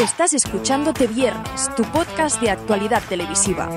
Estás escuchando TVieRnes, tu podcast de actualidad televisiva.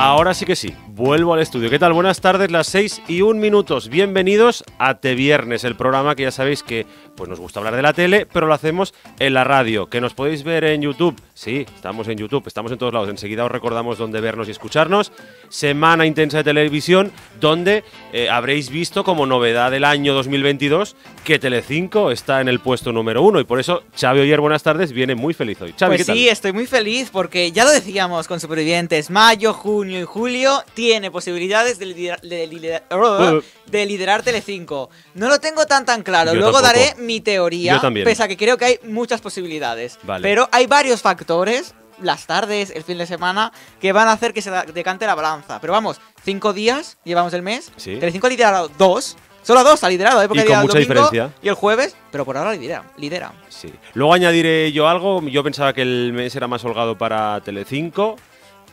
Ahora sí que sí, vuelvo al estudio. ¿Qué tal? Buenas tardes, las 6:01. Bienvenidos a TVieRnes, el programa que ya sabéis que pues nos gusta hablar de la tele, pero lo hacemos en la radio, que nos podéis ver en YouTube. Sí, estamos en YouTube, estamos en todos lados. Enseguida os recordamos dónde vernos y escucharnos. Semana intensa de televisión, donde habréis visto como novedad del año 2022 que Telecinco está en el puesto número 1. Y por eso Xavi Oller, buenas tardes, viene muy feliz hoy. Xavi, pues ¿qué tal? Sí, estoy muy feliz porque ya lo decíamos con Supervivientes, mayo, junio y julio tiene posibilidades de liderar Telecinco. No lo tengo tan claro. Yo luego tampoco. Daré mi teoría, pese a que creo que hay muchas posibilidades. Vale. Pero hay varios factores, las tardes, el fin de semana, que van a hacer que se decante la balanza. Pero vamos, 5 días llevamos el mes. ¿Sí? Telecinco ha liderado 2. Solo 2 ha liderado, porque ha liderado el domingo y el jueves, pero por ahora lidera. Sí. Luego añadiré yo algo. Yo pensaba que el mes era más holgado para Telecinco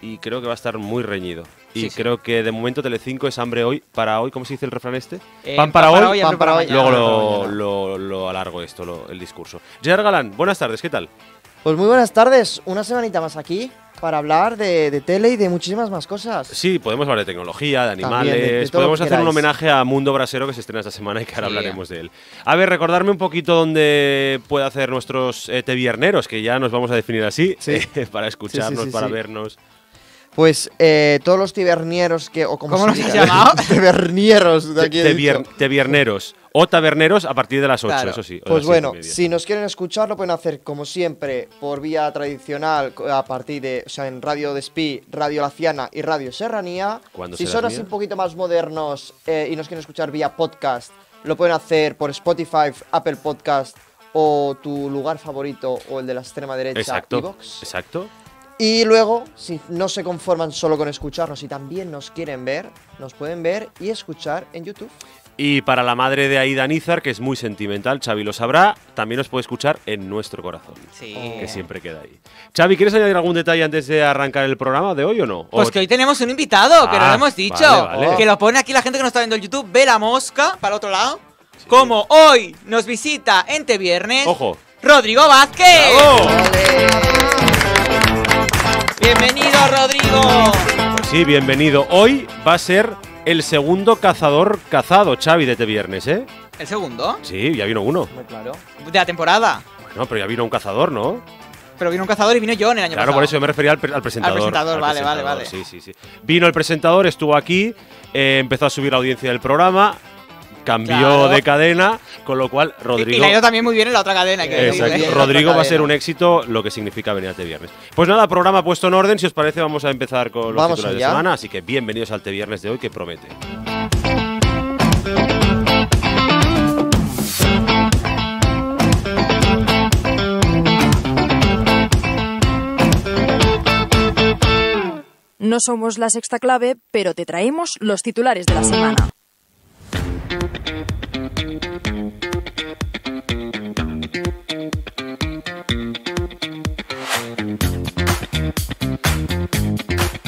y creo que va a estar muy reñido. Y sí, creo que de momento Telecinco es hambre hoy para hoy. ¿Cómo se dice el refrán este? Pan para hoy. Luego lo alargo esto, el discurso. Gerard Galán, buenas tardes, ¿qué tal? Pues muy buenas tardes, una semanita más aquí para hablar de tele y de muchísimas más cosas. Sí, podemos hablar de tecnología, de animales, de podemos hacer un homenaje a Mundo Brasero, que se estrena esta semana y que ahora hablaremos de él. A ver, recordarme un poquito dónde puede hacer nuestros TVieRneros, que ya nos vamos a definir así, para escucharnos, vernos. Pues todos los TVieRneros que... O ¿cómo nos has llamado? TVieRneros, de aquí TVieRneros. O taberneros a partir de las 8, claro. Eso sí. Pues bueno, si nos quieren escuchar lo pueden hacer como siempre por vía tradicional a partir de, o sea, en Radio Despí, Radio Laciana y Radio Serranía. Si son así un poquito más modernos y nos quieren escuchar vía podcast, lo pueden hacer por Spotify, Apple Podcast o tu lugar favorito o el de la extrema derecha. Exacto, iVoox. Exacto. Y luego, si no se conforman solo con escucharnos y también nos quieren ver, nos pueden ver y escuchar en YouTube. Y para la madre de Aida Nízar, que es muy sentimental, Xavi lo sabrá, también os puede escuchar en nuestro corazón, que siempre queda ahí. Xavi, ¿quieres añadir algún detalle antes de arrancar el programa de hoy o no? Pues que hoy tenemos un invitado, que no lo hemos dicho, que lo pone aquí la gente que nos está viendo en YouTube, ve la mosca para el otro lado, como hoy nos visita en TVieRnes, ojo, Rodrigo Vázquez. ¡Bravo! Bienvenido, Rodrigo. Pues sí, bienvenido. Hoy va a ser el segundo cazador cazado, Xavi, de TVieRnes, ¿eh? ¿El segundo? Sí, ya vino uno. Muy claro. ¿De la temporada? Bueno, pero ya vino un cazador, ¿no? Pero vino un cazador y vino yo en el año pasado. Claro, por eso yo me refería al presentador. Al presentador, vale. Sí. Vino el presentador, estuvo aquí, empezó a subir la audiencia del programa, cambió de cadena, con lo cual Rodrigo... Y le ha ido también muy bien en la otra cadena. Rodrigo va a ser un éxito, lo que significa venir a TVieRnes. Pues nada, programa puesto en orden. Si os parece, vamos a empezar con los titulares de semana. Así que bienvenidos al TVieRnes de hoy, que promete. No somos la sexta clave, pero te traemos los titulares de la semana.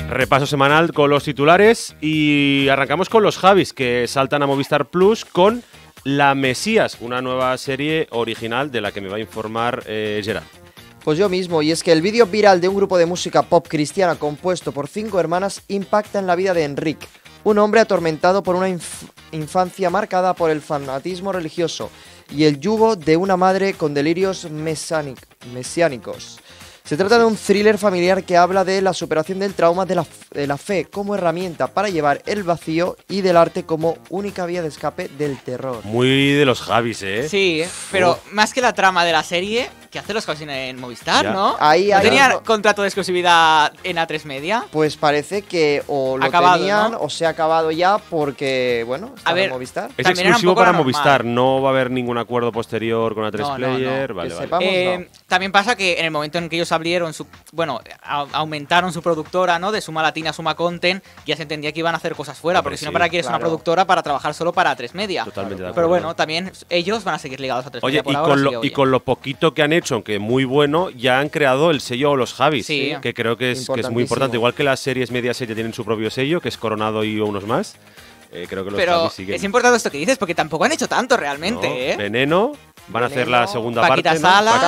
Repaso semanal con los titulares y arrancamos con los Javis, que saltan a Movistar Plus con La Mesías, una nueva serie original de la que me va a informar Gerard. Pues yo mismo, y es que el vídeo viral de un grupo de música pop cristiana compuesto por 5 hermanas impacta en la vida de Enric, un hombre atormentado por una infancia marcada por el fanatismo religioso y el yugo de una madre con delirios mesiánicos. Se trata de un thriller familiar que habla de la superación del trauma, de la fe como herramienta para llevar el vacío y del arte como única vía de escape del terror. Muy de los Javis, ¿eh? Sí, pero más que la trama de la serie, ¿Qué hacen los Javis en Movistar, ya, no? Ahí, ¿no tenían contrato de exclusividad en A3 Media? Pues parece que o lo acabado, tenían, ¿no? O se ha acabado ya porque, bueno, está en Movistar. Es exclusivo para Movistar, no va a haber ningún acuerdo posterior con A3 Player. No. Vale, vale. Sepamos, también pasa que en el momento en que ellos abrieron su... Bueno, aumentaron su productora, ¿no? De Suma Latina, Suma Content, ya se entendía que iban a hacer cosas fuera, porque si no, ¿para qué eres una productora para trabajar solo para A3 Media? Totalmente de acuerdo. Pero bueno, también ellos van a seguir ligados a A3 Media por ahora. Y con lo poquito que han hecho, aunque muy bueno, ya han creado el sello Los Javis, sí, que creo que es muy importante. Igual que las series Mediaset tienen su propio sello, que es Coronado y unos más. Creo que los Javis siguen. Es importante esto que dices, porque tampoco han hecho tanto realmente. No, Veneno, van a hacer la segunda parte. Salas, ¿no?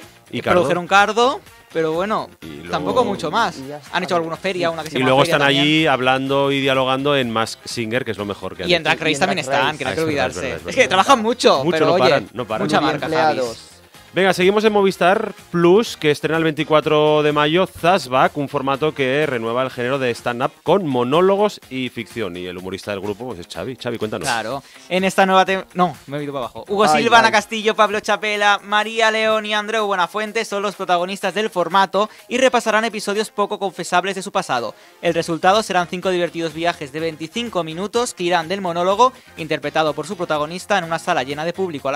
Paquita y Cardo. Produjeron Cardo. Pero bueno, luego, tampoco mucho más. Han hecho algunos feria, una que se llama. Y luego están también allí hablando y dialogando en Mask Singer, que es lo mejor que han hecho. Y en Drag Race también están, que no hay que olvidarse. Es verdad. Que trabajan mucho, pero no, oye, no paran. Mucha marca, Javis. Venga, seguimos en Movistar Plus, que estrena el 24 de mayo Zashback, un formato que renueva el género de stand-up con monólogos y ficción. Y el humorista del grupo pues, es Xavi. Xavi, cuéntanos. Claro, en esta nueva temporada... No, me he ido para abajo. Hugo Silva, Ana Castillo, Pablo Chapela, María León y Andreu Buenafuente son los protagonistas del formato y repasarán episodios poco confesables de su pasado. El resultado serán 5 divertidos viajes de 25 minutos que irán del monólogo, interpretado por su protagonista en una sala llena de público a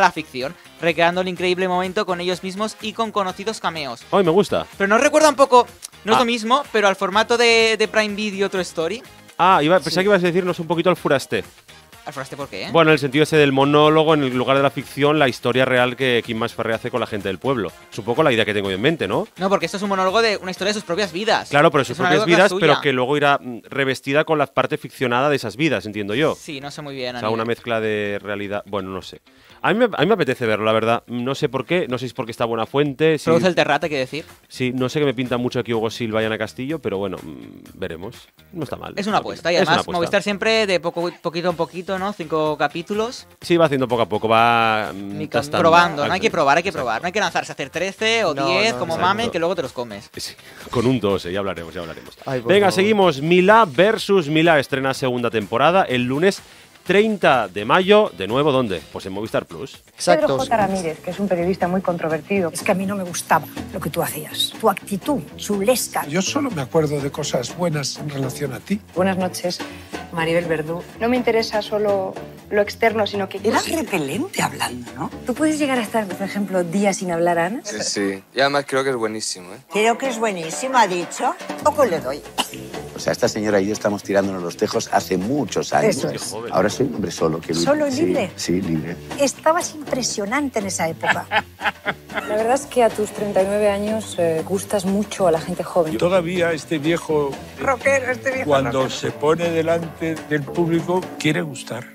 la, ficción. Recreando el increíble momento con ellos mismos y con conocidos cameos. Hoy me gusta. Pero nos recuerda un poco, no es lo mismo, pero al formato de Prime Video True Story. Pensaba que ibas a decirnos un poquito al Furasté. ¿Al Furasté por qué? Bueno, en el sentido ese del monólogo, en el lugar de la ficción, la historia real que Kim Masferré hace con la gente del pueblo. Es un poco la idea que tengo yo en mente, ¿no? No, porque esto es un monólogo de una historia de sus propias vidas. Claro, pero de sus propias vidas, pero que luego irá revestida con la parte ficcionada de esas vidas, entiendo yo. Sí, no sé muy bien. O sea, una mezcla de realidad, bueno, no sé. A mí me apetece verlo, la verdad. No sé por qué, no sé si es porque está Buenafuente. Produce el Terrat, hay que decir. Sí, no sé, que me pinta mucho aquí Hugo Silva y Ana Castillo, pero bueno, veremos. No está mal. Es una apuesta, y además Movistar siempre de poquito en poquito, ¿no? 5 capítulos. Sí, va haciendo poco a poco, va probando, ¿no? Hay que probar, no hay que lanzarse a hacer 13 o 10, como mamen, que luego te los comes. Sí, con un 12, ya hablaremos, Venga, seguimos. Milá versus Milá estrena segunda temporada el lunes 30 de mayo, de nuevo, ¿dónde? Pues en Movistar Plus. Exacto. Pedro J. Ramírez, que es un periodista muy controvertido. Es que a mí no me gustaba lo que tú hacías. Tu actitud, chulesca. Yo solo me acuerdo de cosas buenas en relación a ti. Buenas noches, Maribel Verdú. No me interesa solo lo externo, sino que... Eras repelente hablando, ¿no? Tú puedes llegar a estar, por ejemplo, días sin hablar a Ana. Sí, sí. Y además creo que es buenísimo, ¿eh? Creo que es buenísimo, ha dicho. Poco le doy. O sea, esta señora y yo estamos tirándonos los tejos hace muchos años. Eso es. Ahora soy un hombre solo. ¿Solo y libre? Sí, libre. Estabas impresionante en esa época. La verdad es que a tus 39 años gustas mucho a la gente joven. Todavía este viejo... rockero, cuando se pone delante del público, quiere gustar.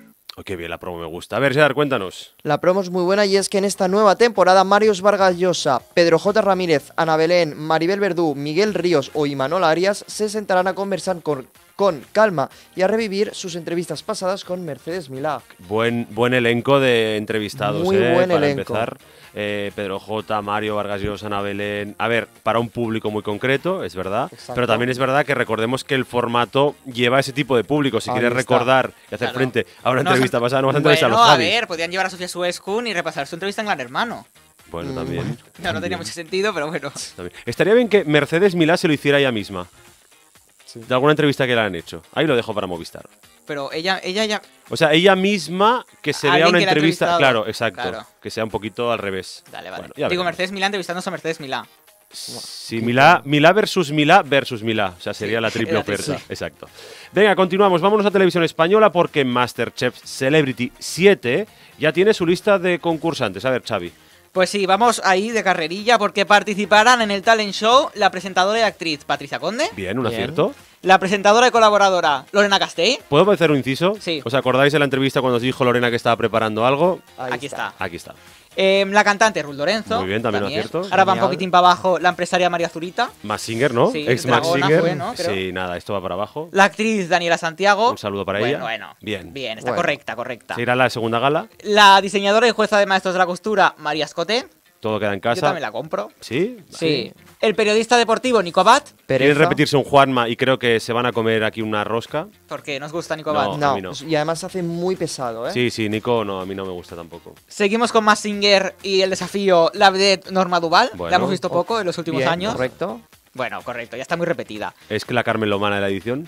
Qué bien, la promo me gusta. A ver, Gerard, cuéntanos. La promo es muy buena y es que en esta nueva temporada Mario Vargas Llosa, Pedro J. Ramírez, Ana Belén, Maribel Verdú, Miguel Ríos o Imanol Arias se sentarán a conversar con calma y a revivir sus entrevistas pasadas con Mercedes Milá. Buen elenco de entrevistados, muy buen elenco. Para empezar. Pedro J, Mario Vargas Llosa, Ana Belén... A ver, para un público muy concreto, es verdad. Exacto. Pero también es verdad que recordemos que el formato lleva ese tipo de público. Si quieres recordar y hacer frente a una entrevista pasada, no vas a entrevistar a los Javis. A ver, podían llevar a Sofía Suezcun y repasar su entrevista en Gran Hermano. Bueno, también. No tenía mucho sentido, pero bueno. Estaría bien que Mercedes Milá se lo hiciera ella misma. Sí. De alguna entrevista que le han hecho. Ahí lo dejo para Movistar. Pero ella ya... O sea, ella misma que se vea una entrevista... Claro, exacto. Claro. Que sea un poquito al revés. Dale, vale. Bueno, digo, Mercedes Milá entrevistándose a Mercedes Milá. Sí, Milá versus Milá versus Milá. O sea, sería la triple oferta. Sí. Exacto. Venga, continuamos. Vámonos a Televisión Española porque MasterChef Celebrity 7 ya tiene su lista de concursantes. A ver, Xavi. Pues sí, vamos ahí de carrerilla porque participarán en el talent show la presentadora y actriz Patricia Conde. Bien, acierto. La presentadora y colaboradora Lorena Castell. ¿Puedo hacer un inciso? Sí. ¿Os acordáis de la entrevista cuando os dijo Lorena que estaba preparando algo? Aquí está. La cantante Ruth Lorenzo. Muy bien, también. Acierto. Ahora va un poquitín para abajo la empresaria María Zurita. Mazinger, ¿no? Sí, ex Mazinger. Fue, ¿no? Creo. Sí, nada, esto va para abajo. La actriz Daniela Santiago. Un saludo para ella. Bueno. Bien, está correcta. ¿Se irá a la segunda gala? La diseñadora y jueza de maestros de la costura María Escoté. Todo queda en casa. Yo también la compro. ¿Sí? Sí. El periodista deportivo Nico Abad. Quieren repetirse un Juanma y creo que se van a comer aquí una rosca. Porque nos gusta Nico Abad. No, no. Y además se hace muy pesado, ¿eh? Sí, sí, Nico no, a mí no me gusta tampoco. Seguimos con Mazinger y el desafío La Vedette Norma Duval. Bueno, la hemos visto poco en los últimos años. Correcto. Bueno, correcto, ya está muy repetida. ¿Es que la Carmen Lomana de la edición?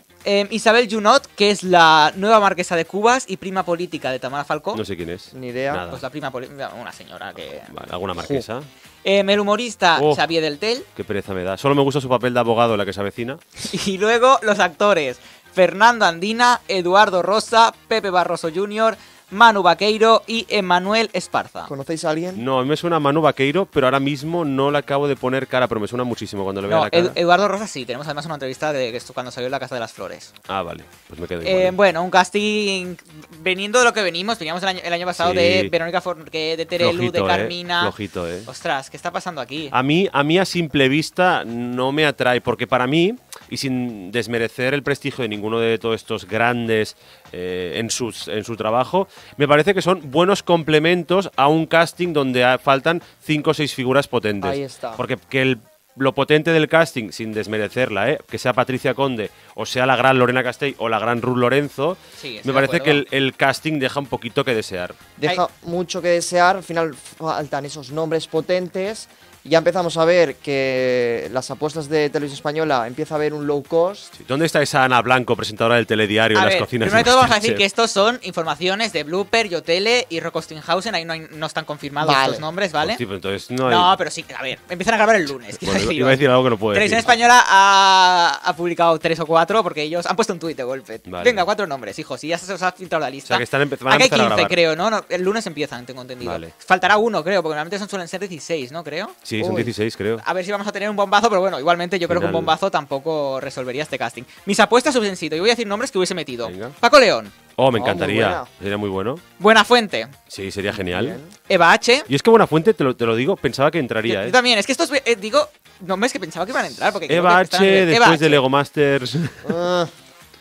Isabel Junot, que es la nueva marquesa de Cubas y prima política de Tamara Falcó. No sé quién es. Ni idea. Nada. Pues la prima política, una señora que... Vale, alguna marquesa. El humorista Xavier del Tel. Qué pereza me da. Solo me gusta su papel de abogado, la que se avecina. Y luego los actores. Fernando Andina, Eduardo Rosa, Pepe Barroso Jr., Manu Vaqueiro y Emanuel Esparza. ¿Conocéis a alguien? No, a mí me suena a Manu Vaqueiro, pero ahora mismo no le acabo de poner cara, pero me suena muchísimo cuando le veo la cara. Eduardo Rosa sí, tenemos además una entrevista de esto cuando salió en La Casa de las Flores. Ah, vale, pues me quedo igual. Bueno, un casting veniendo de lo que veníamos el año pasado, sí. De Verónica Forqué, de Terelu, flojito, de Carmina. Flojito, Ostras, ¿qué está pasando aquí? A mí a simple vista no me atrae, porque para mí, y sin desmerecer el prestigio de ninguno de todos estos grandes en su trabajo, me parece que son buenos complementos a un casting donde faltan 5 o 6 figuras potentes. Ahí está. Porque que lo potente del casting, sin desmerecerla, que sea Patricia Conde o sea la gran Lorena Castell o la gran Ruth Lorenzo, sí, me parece que el casting deja un poquito que desear. Deja mucho que desear, al final faltan esos nombres potentes. Ya empezamos a ver que las apuestas de Televisión Española empieza a haber un low cost. ¿Dónde está esa Ana Blanco, presentadora del telediario en las cocinas? Primero de todo vamos a decir que estos son informaciones de Blooper, Yotele y Rockostinghausen. Ahí no están confirmados estos nombres, ¿vale? Sí, pero entonces no hay... No, pero sí, a ver, empiezan a grabar el lunes. Bueno, iba a decir algo que no puedo decir. Televisión Española ha publicado 3 o 4 porque ellos han puesto un tuit de golpe. Vale. Venga, 4 nombres, hijos, y ya se os ha filtrado la lista. O sea, que están aquí hay 15, creo, ¿no? El lunes empiezan, tengo entendido. Vale. Faltará uno, creo, porque normalmente suelen ser 16, ¿no? Creo. Sí, son 16, creo. A ver si vamos a tener un bombazo, pero bueno, igualmente yo creo que un bombazo tampoco resolvería este casting. Mis apuestas hubiesen sido, yo voy a decir nombres que hubiese metido. Venga. Paco León. Oh, me encantaría. Sería muy bueno. Buenafuente. Sí, sería genial. Bien. Eva H. Y es que Buenafuente, te lo digo, pensaba que entraría. Yo también, es que estos, digo, nombres que pensaba que iban a entrar. Porque Eva H, después de Lego Masters.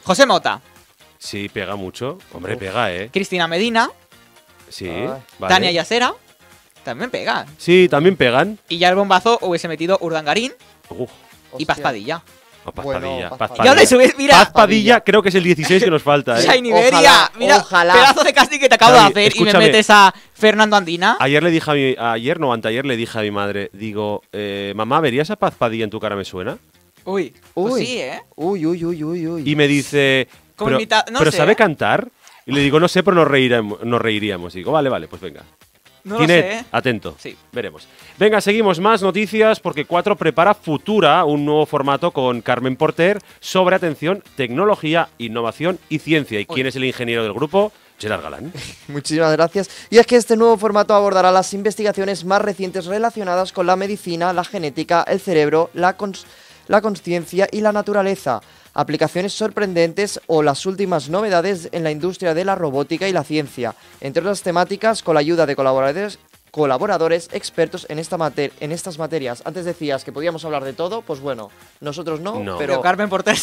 José Mota. Sí, pega mucho. Hombre, pega, Cristina Medina. Sí. Vale. Tania Yacera. También pegan. Sí, también pegan. Y ya el bombazo hubiese metido Urdangarín y Paz Padilla. Paz Padilla creo que es el 16 que nos falta. Ojalá, mira, ojalá. Pedazo de casting que te acabo de hacer y me metes a Fernando Andina. Ayer le dije a mi... Ayer no, anteayer le dije a mi madre, digo, mamá, ¿verías a Paz Padilla en Tu Cara Me Suena? Uy, uy, pues sí, Y me dice, pero ¿sabe cantar? Y le digo, no sé, pero nos reiríamos. Y digo, vale, pues venga. No Tinet, lo sé. Atento. Sí. Veremos. Venga, seguimos. Más noticias porque Cuatro prepara Futura, un nuevo formato con Carmen Porter sobre atención, tecnología, innovación y ciencia. ¿Y quién es el ingeniero del grupo? Gerard Galán. Muchísimas gracias. Y es que este nuevo formato abordará las investigaciones más recientes relacionadas con la medicina, la genética, el cerebro, la consciencia y la naturaleza. Aplicaciones sorprendentes o las últimas novedades en la industria de la robótica y la ciencia, entre otras temáticas, con la ayuda de colaboradores expertos en estas materias. Antes decías que podíamos hablar de todo, pues bueno, nosotros no. Pero Carmen Porter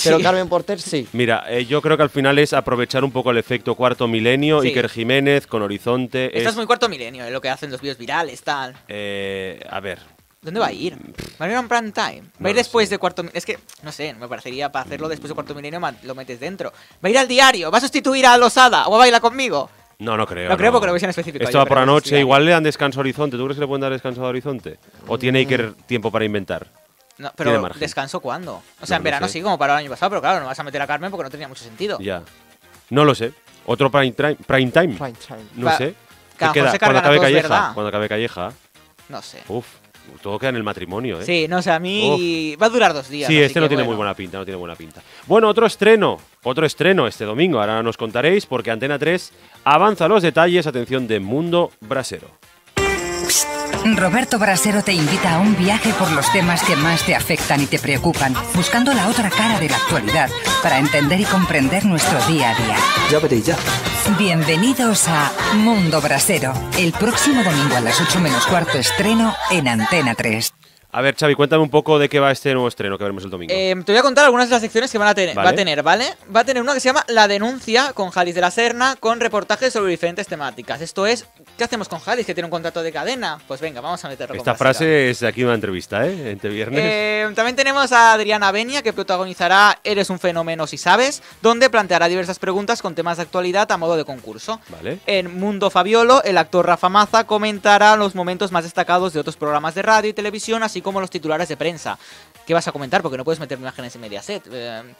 sí. Mira, yo creo que al final es aprovechar un poco el efecto Cuarto Milenio, Iker Jiménez con Horizonte. Esto es muy Cuarto Milenio, lo que hacen los vídeos virales, tal. A ver... ¿Dónde va a ir? ¿Va a ir a un prime time? ¿Va a ir después de Cuarto Milenio? Es que, no sé, me parecería para hacerlo después de Cuarto Milenio lo metes dentro. ¿Va a ir al diario? ¿Va a sustituir a Losada? ¿O a bailar conmigo? No, no creo. No creo porque lo veis en específico. Esto va por la noche. Igual le dan descanso a Horizonte. ¿Tú crees que le pueden dar descanso a Horizonte? ¿O tiene Iker tiempo para inventar? No, pero ¿descanso cuándo? O sea, en verano sí, como para el año pasado, pero claro, no vas a meter a Carmen porque no tenía mucho sentido. Ya. No lo sé. ¿Otro prime time? No sé. Cuando acabe Calleja. No sé. Uf. Todo queda en el matrimonio, ¿eh? Sí, no sé, a mí va a durar 2 días. Sí, este no tiene muy buena pinta, no tiene buena pinta. Bueno, otro estreno este domingo, ahora nos contaréis, porque Antena 3 avanza los detalles, atención, de Mundo Brasero. Roberto Brasero te invita a un viaje por los temas que más te afectan y te preocupan, buscando la otra cara de la actualidad, para entender y comprender nuestro día a día. Ya veréis, ya. Bienvenidos a Mundo Brasero, el próximo domingo a las 8:15, estreno en Antena 3. A ver, Xavi, cuéntame un poco de qué va este nuevo estreno que veremos el domingo. Te voy a contar algunas de las secciones que va a tener, ¿vale? Va a tener una que se llama La Denuncia, con Jalis de la Serna, con reportajes sobre diferentes temáticas. Esto es ¿Qué hacemos con Javis, que tiene un contrato de cadena? Pues venga, vamos a meterlo. Esta frase es de aquí una entrevista, ¿eh? En TVieRnes. También tenemos a Adriana Benia, que protagonizará Eres un fenómeno si sabes, donde planteará diversas preguntas con temas de actualidad a modo de concurso. Vale. En Mundo Fabiolo, el actor Rafa Maza comentará los momentos más destacados de otros programas de radio y televisión, así como los titulares de prensa. ¿Qué vas a comentar? Porque no puedes meter imágenes en Mediaset.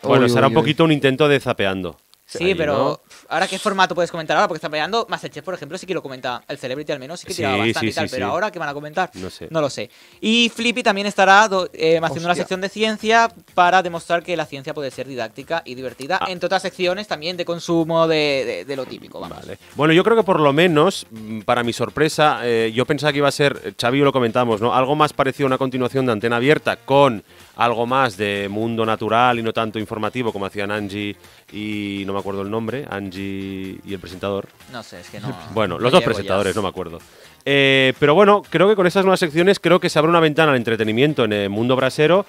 Bueno, será un poquito un intento de zapeando. Sí, ahí, pero ¿no? Ahora qué formato puedes comentar ahora, porque están peleando MasterChef, por ejemplo, sí que lo comenta el Celebrity, al menos, sí que tiraba bastante y tal, pero ahora qué van a comentar, no sé. No lo sé. Y Flippy también estará haciendo una sección de ciencia para demostrar que la ciencia puede ser didáctica y divertida, entre otras secciones también de consumo de lo típico, vamos. Vale. Bueno, yo creo que por lo menos, para mi sorpresa, yo pensaba que iba a ser, Xavi lo comentábamos, ¿no? Algo más parecido a una continuación de Antena Abierta con algo más de mundo natural y no tanto informativo, como hacían Angie y no me acuerdo el nombre, Angie y el presentador. No sé, es que no... Bueno, los dos presentadores, no me acuerdo. Pero bueno, creo que con estas nuevas secciones creo que se abre una ventana al entretenimiento en el Mundo Brasero.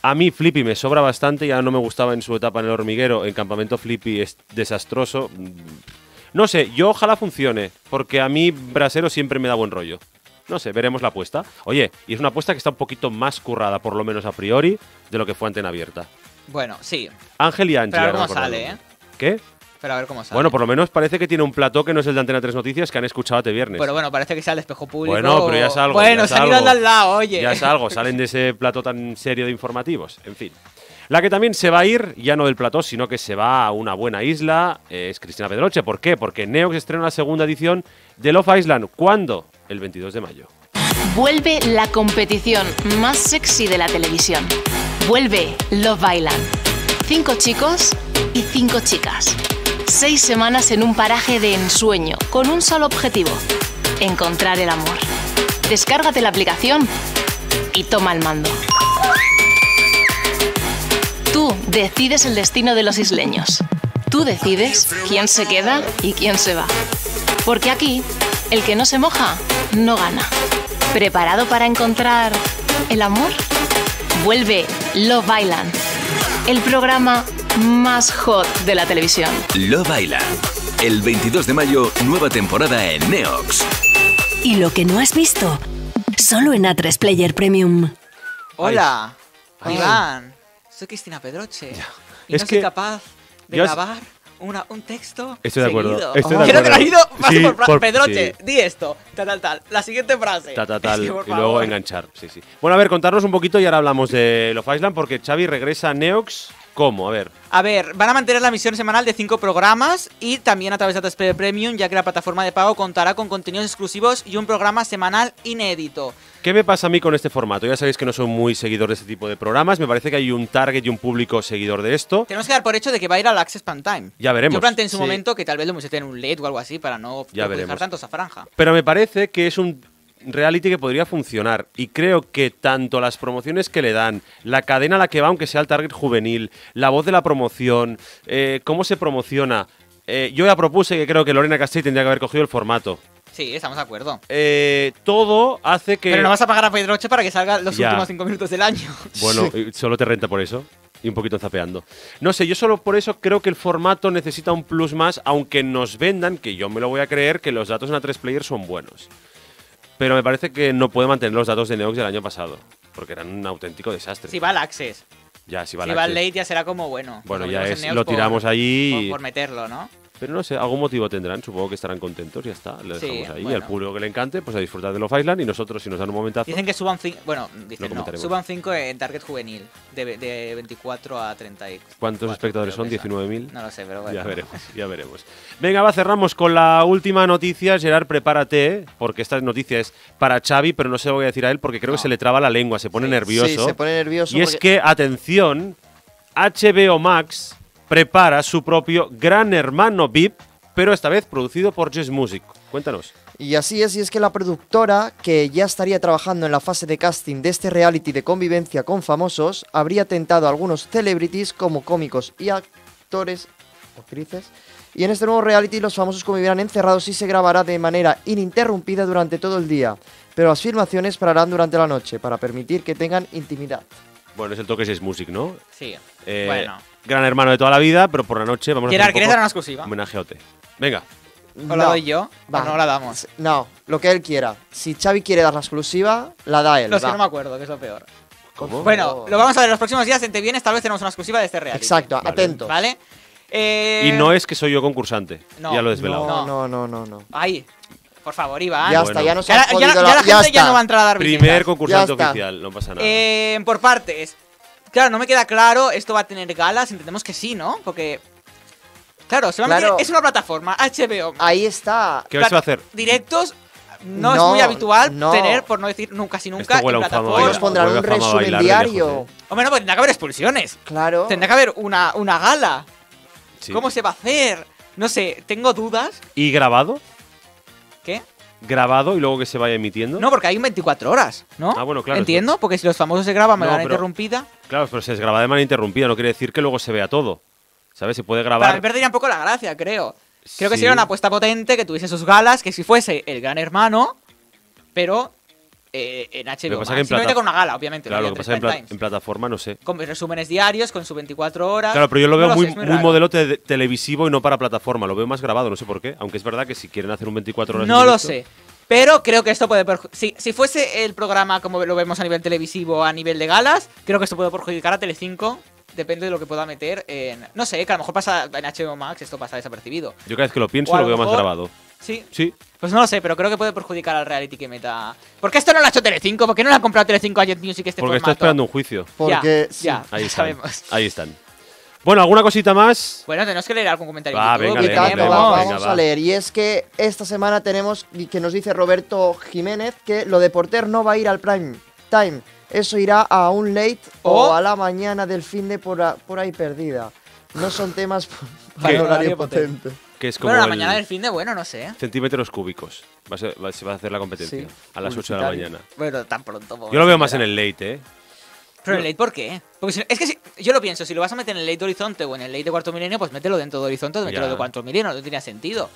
A mí Flippy me sobra bastante, ya no me gustaba en su etapa en El Hormiguero, en Campamento Flippy es desastroso. No sé, yo ojalá funcione, porque a mí Brasero siempre me da buen rollo. No sé, veremos la apuesta. Oye, y es una apuesta que está un poquito más currada, por lo menos a priori, de lo que fue Antena Abierta. Bueno, sí. Ángel y Ángel. Pero a ver cómo sale, ¿eh? ¿Qué? Pero a ver cómo sale. Bueno, por lo menos parece que tiene un plató que no es el de Antena 3 Noticias, que han escuchado a TVieRnes. Pero bueno, parece que sale espejo público. Bueno, pero ya es algo. Bueno, se han ido al lado, oye. Ya es algo, salen de ese plató tan serio de informativos. En fin. La que también se va a ir, ya no del plató, sino que se va a una buena isla, es Cristina Pedroche. ¿Por qué? Porque Neox estrena la segunda edición de Love Island. ¿Cuándo? El 22 de mayo. Vuelve la competición más sexy de la televisión. Vuelve Love Island. 5 chicos y 5 chicas. 6 semanas en un paraje de ensueño, con un solo objetivo: encontrar el amor. Descárgate la aplicación y toma el mando. Tú decides el destino de los isleños. Tú decides quién se queda y quién se va. Porque aquí, el que no se moja, no gana. ¿Preparado para encontrar el amor? Vuelve Love Island, el programa más hot de la televisión. Love Island, el 22 de mayo, nueva temporada en Neox. Y lo que no has visto, solo en A3 Player Premium. Hola, Iván. Soy Cristina Pedroche. Y es no soy capaz de grabar un texto. Estoy de acuerdo. Quiero traído frase por Pedroche, di esto, tal. La siguiente frase. Es que, por favor. Y luego enganchar. Sí. Bueno, a ver, contarnos un poquito y ahora hablamos de Love Island, porque Xavi regresa a Neox. ¿Cómo? A ver, van a mantener la emisión semanal de 5 programas y también a través de A3 Premium, ya que la plataforma de pago contará con contenidos exclusivos y un programa semanal inédito. ¿Qué me pasa a mí con este formato? Ya sabéis que no soy muy seguidor de este tipo de programas. Me parece que hay un target y un público seguidor de esto. Tenemos que dar por hecho de que va a ir al Access Pantime. Ya veremos. Yo planteé en su momento que tal vez lo musete en un LED o algo así para no dejar tanto esa franja. Pero me parece que es un reality que podría funcionar y creo que tanto las promociones que le dan, la cadena a la que va, aunque sea el target juvenil, la voz de la promoción, cómo se promociona. Yo ya propuse que creo que Lorena Castell tendría que haber cogido el formato. Sí, estamos de acuerdo. Todo hace que... Pero no vas a pagar a Pedroche para que salga los últimos 5 minutos del año. Bueno, solo te renta por eso. Y un poquito zapeando. No sé, yo solo por eso creo que el formato necesita un plus más, aunque nos vendan, que yo me lo voy a creer, que los datos en A3 Player son buenos. Pero me parece que no puede mantener los datos de Neox del año pasado, porque eran un auténtico desastre. Si va al Access. Si va al late ya será como bueno. Bueno, ya es, lo tiramos allí. Por meterlo, ¿no? Pero no sé, algún motivo tendrán, supongo que estarán contentos, ya está, lo dejamos ahí. Bueno. Y al público que le encante, pues a disfrutar de Love Island y nosotros, si nos dan un momentazo... Dicen que suban 5, bueno, dicen no, suban 5 en target juvenil, de 24 a 30 y... ¿Cuántos espectadores son? ¿19.000? No lo sé, pero bueno. Ya veremos. Venga, va, cerramos con la última noticia. Gerard, prepárate, porque esta noticia es para Xavi, pero no se lo voy a decir a él porque creo que se le traba la lengua, se pone nervioso. Sí, se pone nervioso. Y porque... es que, atención, HBO Max... prepara su propio Gran Hermano VIP, pero esta vez producido por Jazz Music. Cuéntanos. Y así es, y es que la productora, que ya estaría trabajando en la fase de casting de este reality de convivencia con famosos, habría tentado a algunos celebrities como cómicos y actores, actrices, y en este nuevo reality los famosos convivirán encerrados y se grabará de manera ininterrumpida durante todo el día, pero las filmaciones pararán durante la noche para permitir que tengan intimidad. Bueno, es el toque 6 Music, ¿no? Sí, Gran Hermano de toda la vida, pero por la noche vamos a hacer un homenaje a OT. Venga. ¿O la doy yo? Va. ¿O no la damos? No, lo que él quiera. Si Xavi quiere dar la exclusiva, la da él. No, es que no me acuerdo, que es lo peor. ¿Cómo? Bueno, lo vamos a ver los próximos días. En TVieRnes tal vez tenemos una exclusiva de este reality. Exacto, vale. Atentos. ¿Vale? Y no es que soy yo concursante. No, ya lo he desvelado. No. Ay, por favor, Iván. Ya bueno. Está, ya no se ha podido. Ya la gente ya, no va a entrar a dar billetes. Primer concursante oficial, no pasa nada. Por partes. Claro, no me queda claro, esto va a tener galas, entendemos que sí, ¿no? Porque... Claro, se va a meter, es una plataforma, HBO. Ahí está. ¿Qué vais a hacer? Directos, no es muy habitual tener, por no decir nunca, si nunca, en plataforma. Nos pondrán un resumen diario. Hombre, no, pues tendrá que haber expulsiones. Claro. Tendrá que haber una gala. Sí. ¿Cómo se va a hacer? No sé, tengo dudas. ¿Y grabado? ¿Qué? ¿Grabado y luego que se vaya emitiendo? No, porque hay 24 horas, ¿no? Ah, bueno, claro. Entiendo, porque si los famosos se graban manera interrumpida. Claro, pero se desgraba de manera interrumpida, no quiere decir que luego se vea todo. ¿Sabes? Se puede grabar. Para mí perdería un poco la gracia, creo. Creo que sería una apuesta potente que tuviese sus galas, que si fuese el Gran Hermano, pero en HBO. Simplemente con una gala, obviamente. Claro, lo que pasa en plataforma, no sé. Con resúmenes diarios, con sus 24 horas. Claro, pero yo lo veo muy modelo televisivo y no para plataforma. Lo veo más grabado, no sé por qué. Aunque es verdad que si quieren hacer un 24 horas. No lo sé. Pero creo que esto puede perjudicar. Si fuese el programa como lo vemos a nivel televisivo, a nivel de galas, creo que esto puede perjudicar a Telecinco. Depende de lo que pueda meter en... No sé, que a lo mejor pasa en HBO Max, esto pasa desapercibido. Yo cada vez que lo pienso lo veo más grabado. ¿Sí? Sí. Pues no lo sé, pero creo que puede perjudicar al reality que meta... ¿Por qué esto no lo ha hecho Telecinco? ¿Por qué no lo ha comprado Telecinco a Jet Music este formato? Porque está esperando un juicio. Porque ahí están. Ahí están. Bueno, ¿alguna cosita más? Bueno, tenemos que leer algún comentario. Vamos a leer. Y es que esta semana tenemos, que nos dice Roberto Jiménez, que lo de Porter no va a ir al prime time. Eso irá a un late o a la mañana del fin de por ahí perdida. No son temas para horario potente. Que es como bueno, la mañana del fin de, bueno, no sé. Centímetros cúbicos. Se va a hacer la competencia. Sí. A las 8 de la mañana. Bueno, tan pronto. Yo lo veo más en el late, ¿eh? ¿Pero en el late por qué? Porque si, es que yo lo pienso, si lo vas a meter en el late de Horizonte o en el late de Cuarto Milenio, pues mételo dentro de Horizonte o mételo de Cuarto Milenio. No tenía sentido.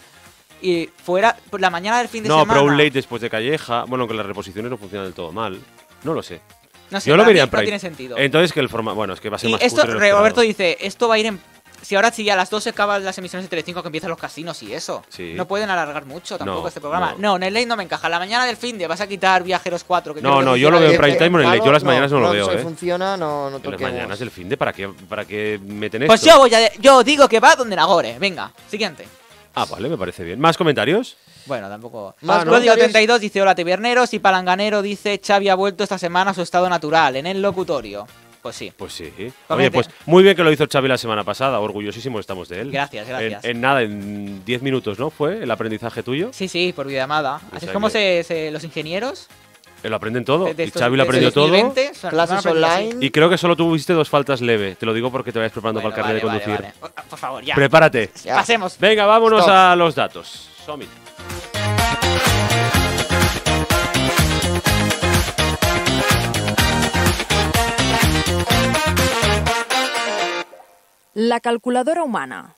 Y fuera, por la mañana del fin de semana. No, pero un late después de Calleja. Bueno, que las reposiciones no funcionan del todo mal. No lo sé. No sé, yo lo vería en Prime. No tiene sentido. Entonces que el formato... Bueno, es que va a ser más esto, Roberto dice, esto va a ir en... Si ahora sí a las 12 acaban las emisiones de Telecinco, que empiezan los casinos y eso. Sí. No pueden alargar mucho tampoco este programa. No, en el late no me encaja. La mañana del fin de vas a quitar Viajeros 4. Que no, yo lo veo en Prime Time o en el late. Yo las mañanas no lo veo, ¿eh? Funciona, no toquemos. Las mañanas del fin de, ¿para qué meten esto? Pues yo digo que va donde Nagore. Venga, siguiente. Ah, vale, me parece bien. ¿Más comentarios? Bueno, tampoco... Código 32 dice, hola TVieRneros, y Palanganero dice, Xavi ha vuelto esta semana a su estado natural, en el locutorio. Pues sí. Pues sí. Oye, pues muy bien que lo hizo Xavi la semana pasada, orgullosísimos estamos de él. Gracias, gracias. En nada, en 10 minutos, ¿no? ¿Fue el aprendizaje tuyo? Sí, por videollamada. Pues así es como los ingenieros... Lo aprenden todo, y Xavi lo aprendió todo. Clases online. Y creo que solo tuviste 2 faltas leve. Te lo digo porque te vayas preparando para el carnet de conducir. Vale. Por favor, ya. Prepárate. Ya. Pasemos. Venga, vámonos a los datos. Somit. La calculadora humana.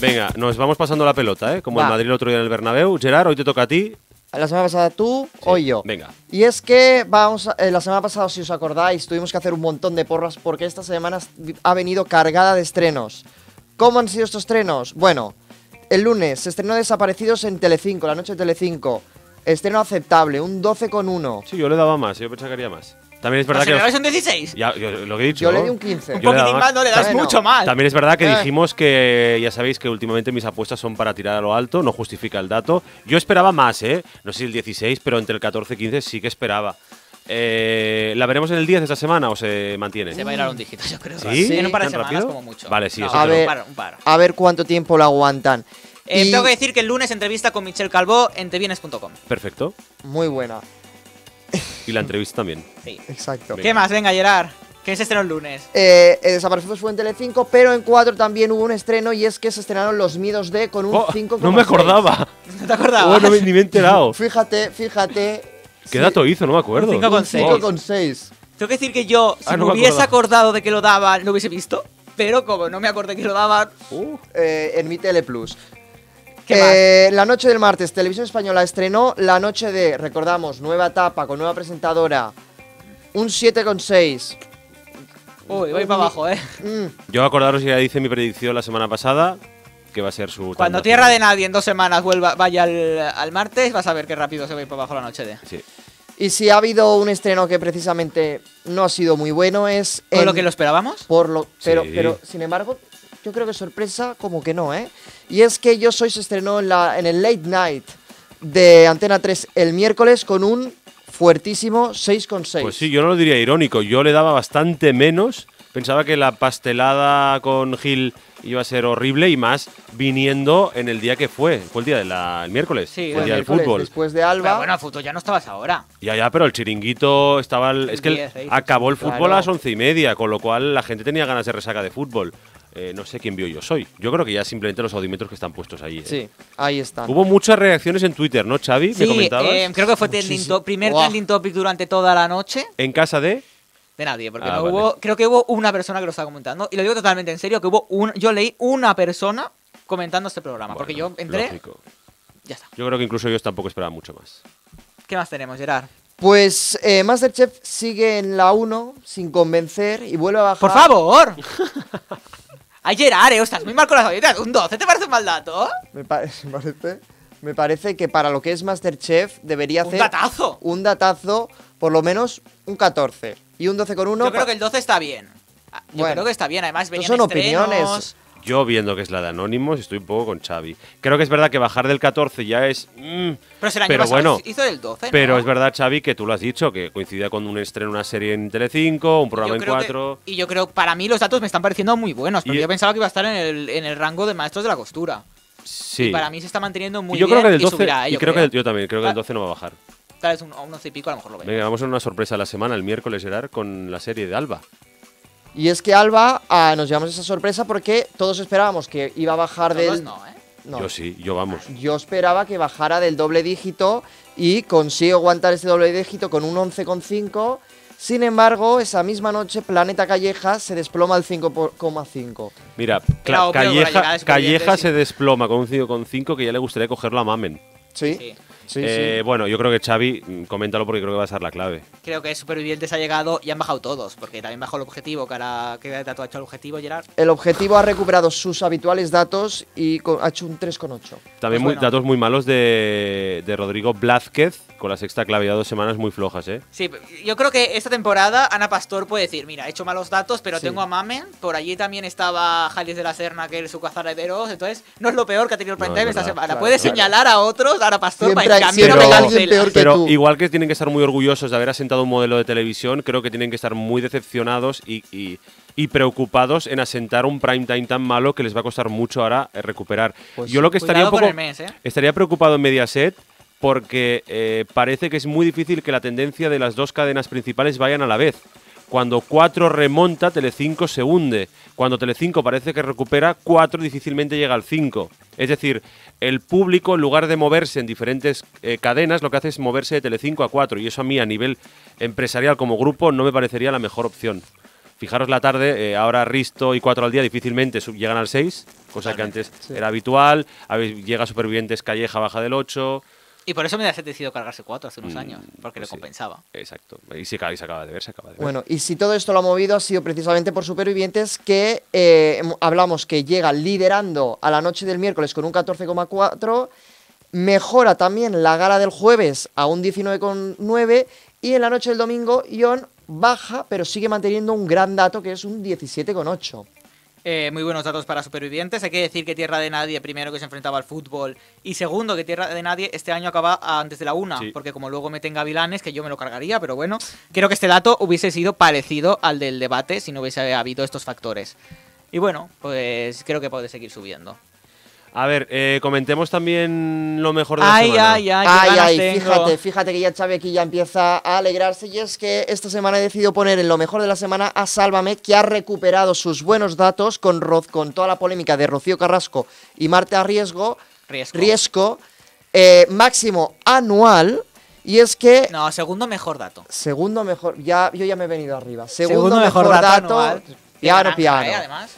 Venga, nos vamos pasando la pelota, ¿eh? Como en Madrid el otro día en el Bernabéu. Gerard, hoy te toca a ti. La semana pasada tú, hoy yo. Venga. Y es que la semana pasada, si os acordáis, tuvimos que hacer un montón de porras porque esta semana ha venido cargada de estrenos. ¿Cómo han sido estos estrenos? Bueno, el lunes se estrenó Desaparecidos en Telecinco, la noche de Telecinco. Estreno aceptable, un 12,1. Sí, yo le daba más, yo pensaba que haría más. También es verdad que... ¿Se le dabas un 16? Ya, lo que he dicho, yo le di un 15. Un poquitín más, no le das mucho más. También es verdad que dijimos que... Ya sabéis que últimamente mis apuestas son para tirar a lo alto. No justifica el dato. Yo esperaba más, ¿eh? No sé si el 16, pero entre el 14 y 15 sí que esperaba. ¿La veremos en el 10 de esta semana o se mantiene? Se va a ir a un dígito, yo creo. ¿Sí? En un par de semanas como mucho. Vale, sí. Eso a ver cuánto tiempo lo aguantan. Tengo que decir que el lunes entrevista con Michelle Calvo en TVieRnes.com. Perfecto. Muy buena. Y la entrevista también. Sí. Exacto. Venga. ¿Qué más? Venga, Gerard. ¿Qué se estrenó el lunes? Desaparecidos fue en Telecinco, pero en 4 también hubo un estreno y es que se estrenaron Los Miedos de con un 5,6. No me acordaba. No te acordabas. No, ni me he enterado. Fíjate. ¿Qué dato hizo? No me acuerdo. 5,6. Tengo que decir que yo, si me hubiese acordado de que lo daba, lo hubiese visto. Pero como no me acordé que lo daban... en mi Tele Plus. La noche del martes, Televisión Española estrenó La noche de, recordamos, nueva etapa con nueva presentadora Un 7,6. Uy, voy para abajo, ¿eh? Yo acordaros que ya hice mi predicción la semana pasada, que va a ser su... Cuando Tierra de Nadie en 2 semanas vuelva, vaya al martes, vas a ver qué rápido se va a ir para abajo la noche de... Sí. Y si ha habido un estreno que precisamente no ha sido muy bueno es... ¿Por lo que lo esperábamos? Por lo, pero, sin embargo, yo creo que sorpresa como que no, ¿eh? Y es que Yo Soy se estrenó en el Late Night de Antena 3 el miércoles con un fuertísimo 6,6. Pues sí, yo no lo diría irónico, yo le daba bastante menos. Pensaba que la pastelada con Gil iba a ser horrible y más viniendo en el día que fue. Fue el día del miércoles, sí, fue el día del fútbol. Después de Alba. Pero bueno, fútbol ya no estabas ahora. Ya, ya, pero el chiringuito estaba... es que 10, 6, acabó el fútbol a las 11:30, con lo cual la gente tenía ganas de resaca de fútbol. No sé quién vio Yo Soy. Yo creo que ya simplemente los audímetros que están puestos ahí. Sí, ahí están. Hubo muchas reacciones en Twitter, ¿no, Xavi? Sí, comentabas. Creo que fue trending topic durante toda la noche. ¿En casa de...? De nadie, porque no hubo, creo que hubo una persona que lo estaba comentando. Y lo digo totalmente en serio, que hubo yo leí una persona comentando este programa. Bueno, porque yo entré... Lógico. Ya está. Yo creo que incluso ellos tampoco esperaban mucho más. ¿Qué más tenemos, Gerard? Pues Masterchef sigue en la 1 sin convencer y vuelve a bajar... ¡Por favor! Ay, Gerard, ostras, muy mal con las galletas. Un 12, ¿te parece un mal dato? Me parece que para lo que es Masterchef debería hacer... ¡Un datazo! Un datazo, por lo menos un 14. Y un 12,1. Yo creo que el 12 está bien. Yo creo que está bien, además venían son estrenos. Opiniones. Yo viendo que es la de Anónimos estoy un poco con Xavi. Creo que es verdad que bajar del 14 ya es... pero el año pasado bueno, hizo del 12, ¿no? Pero es verdad, Xavi, que tú lo has dicho, que coincidía con un estreno, una serie en Telecinco, un programa en Cuatro... Y yo creo, para mí los datos me están pareciendo muy buenos, porque yo pensaba que iba a estar en el rango de Maestros de la Costura. Sí. Y para mí se está manteniendo muy bien. Yo también creo que el 12 no va a bajar. Es un 11 y pico, a lo mejor lo veo. Venga, vamos a una sorpresa de la semana, el miércoles, Gerard, con la serie de Alba. Y es que Alba, nos llevamos esa sorpresa porque todos esperábamos que iba a bajar del... No, ¿eh? No. Yo sí, yo vamos. Yo esperaba que bajara del doble dígito y consigo aguantar ese doble dígito con un 11,5. Sin embargo, esa misma noche, Planeta Calleja se desploma al 5,5. Mira, Calleja se desploma con un 5,5 que ya le gustaría cogerlo a Mamen. Sí. Bueno, yo creo que Xavi, coméntalo porque creo que va a ser la clave. Creo que Supervivientes ha llegado y han bajado todos, porque también bajó el objetivo. ¿Qué dato ha hecho el objetivo, Gerard? El objetivo ha recuperado sus habituales datos y ha hecho un 3,8. También pues datos muy malos de Rodrigo Blázquez, con la sexta clave, ya 2 semanas muy flojas, ¿eh? Sí, yo creo que esta temporada Ana Pastor puede decir, mira, he hecho malos datos, pero tengo a Mamen, por allí también estaba Jalis de la Serna, que es su cazarederos, entonces no es lo peor que ha tenido el Prime Time esta semana. Claro, puede señalar a otros, a Ana Pastor, siempre para pero igual que tienen que estar muy orgullosos de haber asentado un modelo de televisión, creo que tienen que estar muy decepcionados y preocupados en asentar un prime time tan malo que les va a costar mucho ahora recuperar. Pues yo lo que estaría un poco, estaría preocupado en Mediaset porque parece que es muy difícil que la tendencia de las dos cadenas principales vayan a la vez. Cuando 4 remonta, Telecinco se hunde. Cuando Telecinco parece que recupera, 4 difícilmente llega al 5. Es decir, el público, en lugar de moverse en diferentes cadenas, lo que hace es moverse de Telecinco a 4. Y eso a mí, a nivel empresarial como grupo, no me parecería la mejor opción. Fijaros la tarde, ahora Risto y 4 al día difícilmente llegan al 6, cosa que antes era habitual. Llega Supervivientes, Calleja baja del 8... Y por eso me había decidido cargarse 4 hace unos años, porque le compensaba. Exacto. Y se acaba de ver, Bueno, y si todo esto lo ha movido ha sido precisamente por Supervivientes, que hablamos que llega liderando a la noche del miércoles con un 14,4, mejora también la gala del jueves a un 19,9 y en la noche del domingo Ion baja, pero sigue manteniendo un gran dato que es un 17,8. Muy buenos datos para Supervivientes. Hay que decir que Tierra de Nadie, primero que se enfrentaba al fútbol y segundo que Tierra de Nadie este año acaba antes de la 1, porque como luego meten gavilanes, que yo me lo cargaría, pero bueno, creo que este dato hubiese sido parecido al del debate si no hubiese habido estos factores. Y bueno, pues creo que puede seguir subiendo. A ver, comentemos también lo mejor de la semana. Fíjate que ya Xavi aquí ya empieza a alegrarse. Y es que esta semana he decidido poner en lo mejor de la semana a Sálvame, que ha recuperado sus buenos datos con toda la polémica de Rocío Carrasco y Marta Riesco. Máximo anual. Y es que... No, segundo mejor dato. Segundo mejor... Yo ya me he venido arriba. Segundo mejor dato anual. Piano, piano. Además.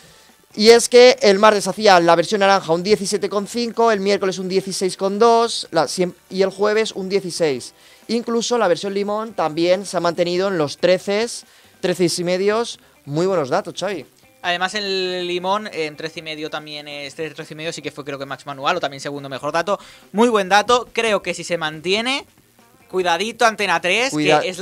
Y es que el martes hacía la versión naranja un 17,5, el miércoles un 16,2 y el jueves un 16. Incluso la versión limón también se ha mantenido en los 13,5. Muy buenos datos, Xavi. Además, el limón en 13,5 también es 13,5, sí que fue creo que Max Manual o también segundo mejor dato. Muy buen dato, creo que si se mantiene... Cuidadito Antena 3, que es,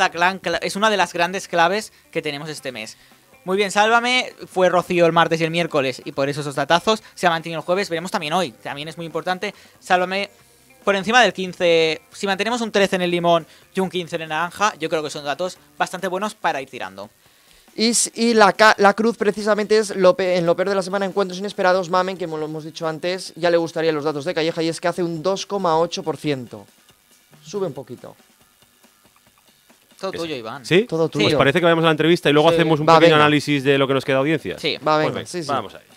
es una de las grandes claves que tenemos este mes. Muy bien, Sálvame, fue Rocío el martes y el miércoles, y por eso esos datazos se ha mantenido el jueves, veremos también hoy, también es muy importante. Sálvame por encima del 15, si mantenemos un 13 en el limón y un 15 en el naranja, yo creo que son datos bastante buenos para ir tirando. Y la cruz precisamente es en lo peor de la semana, encuentros inesperados, Mamen, que lo hemos dicho antes, ya le gustarían los datos de Calleja, y es que hace un 2,8%. Sube un poquito. Todo tuyo, Iván. ¿Sí? Todo tuyo. Pues parece que vayamos a la entrevista y luego hacemos un pequeño análisis de lo que nos queda de audiencia. Sí, va, venga. Pues venga. Sí, vamos a ello.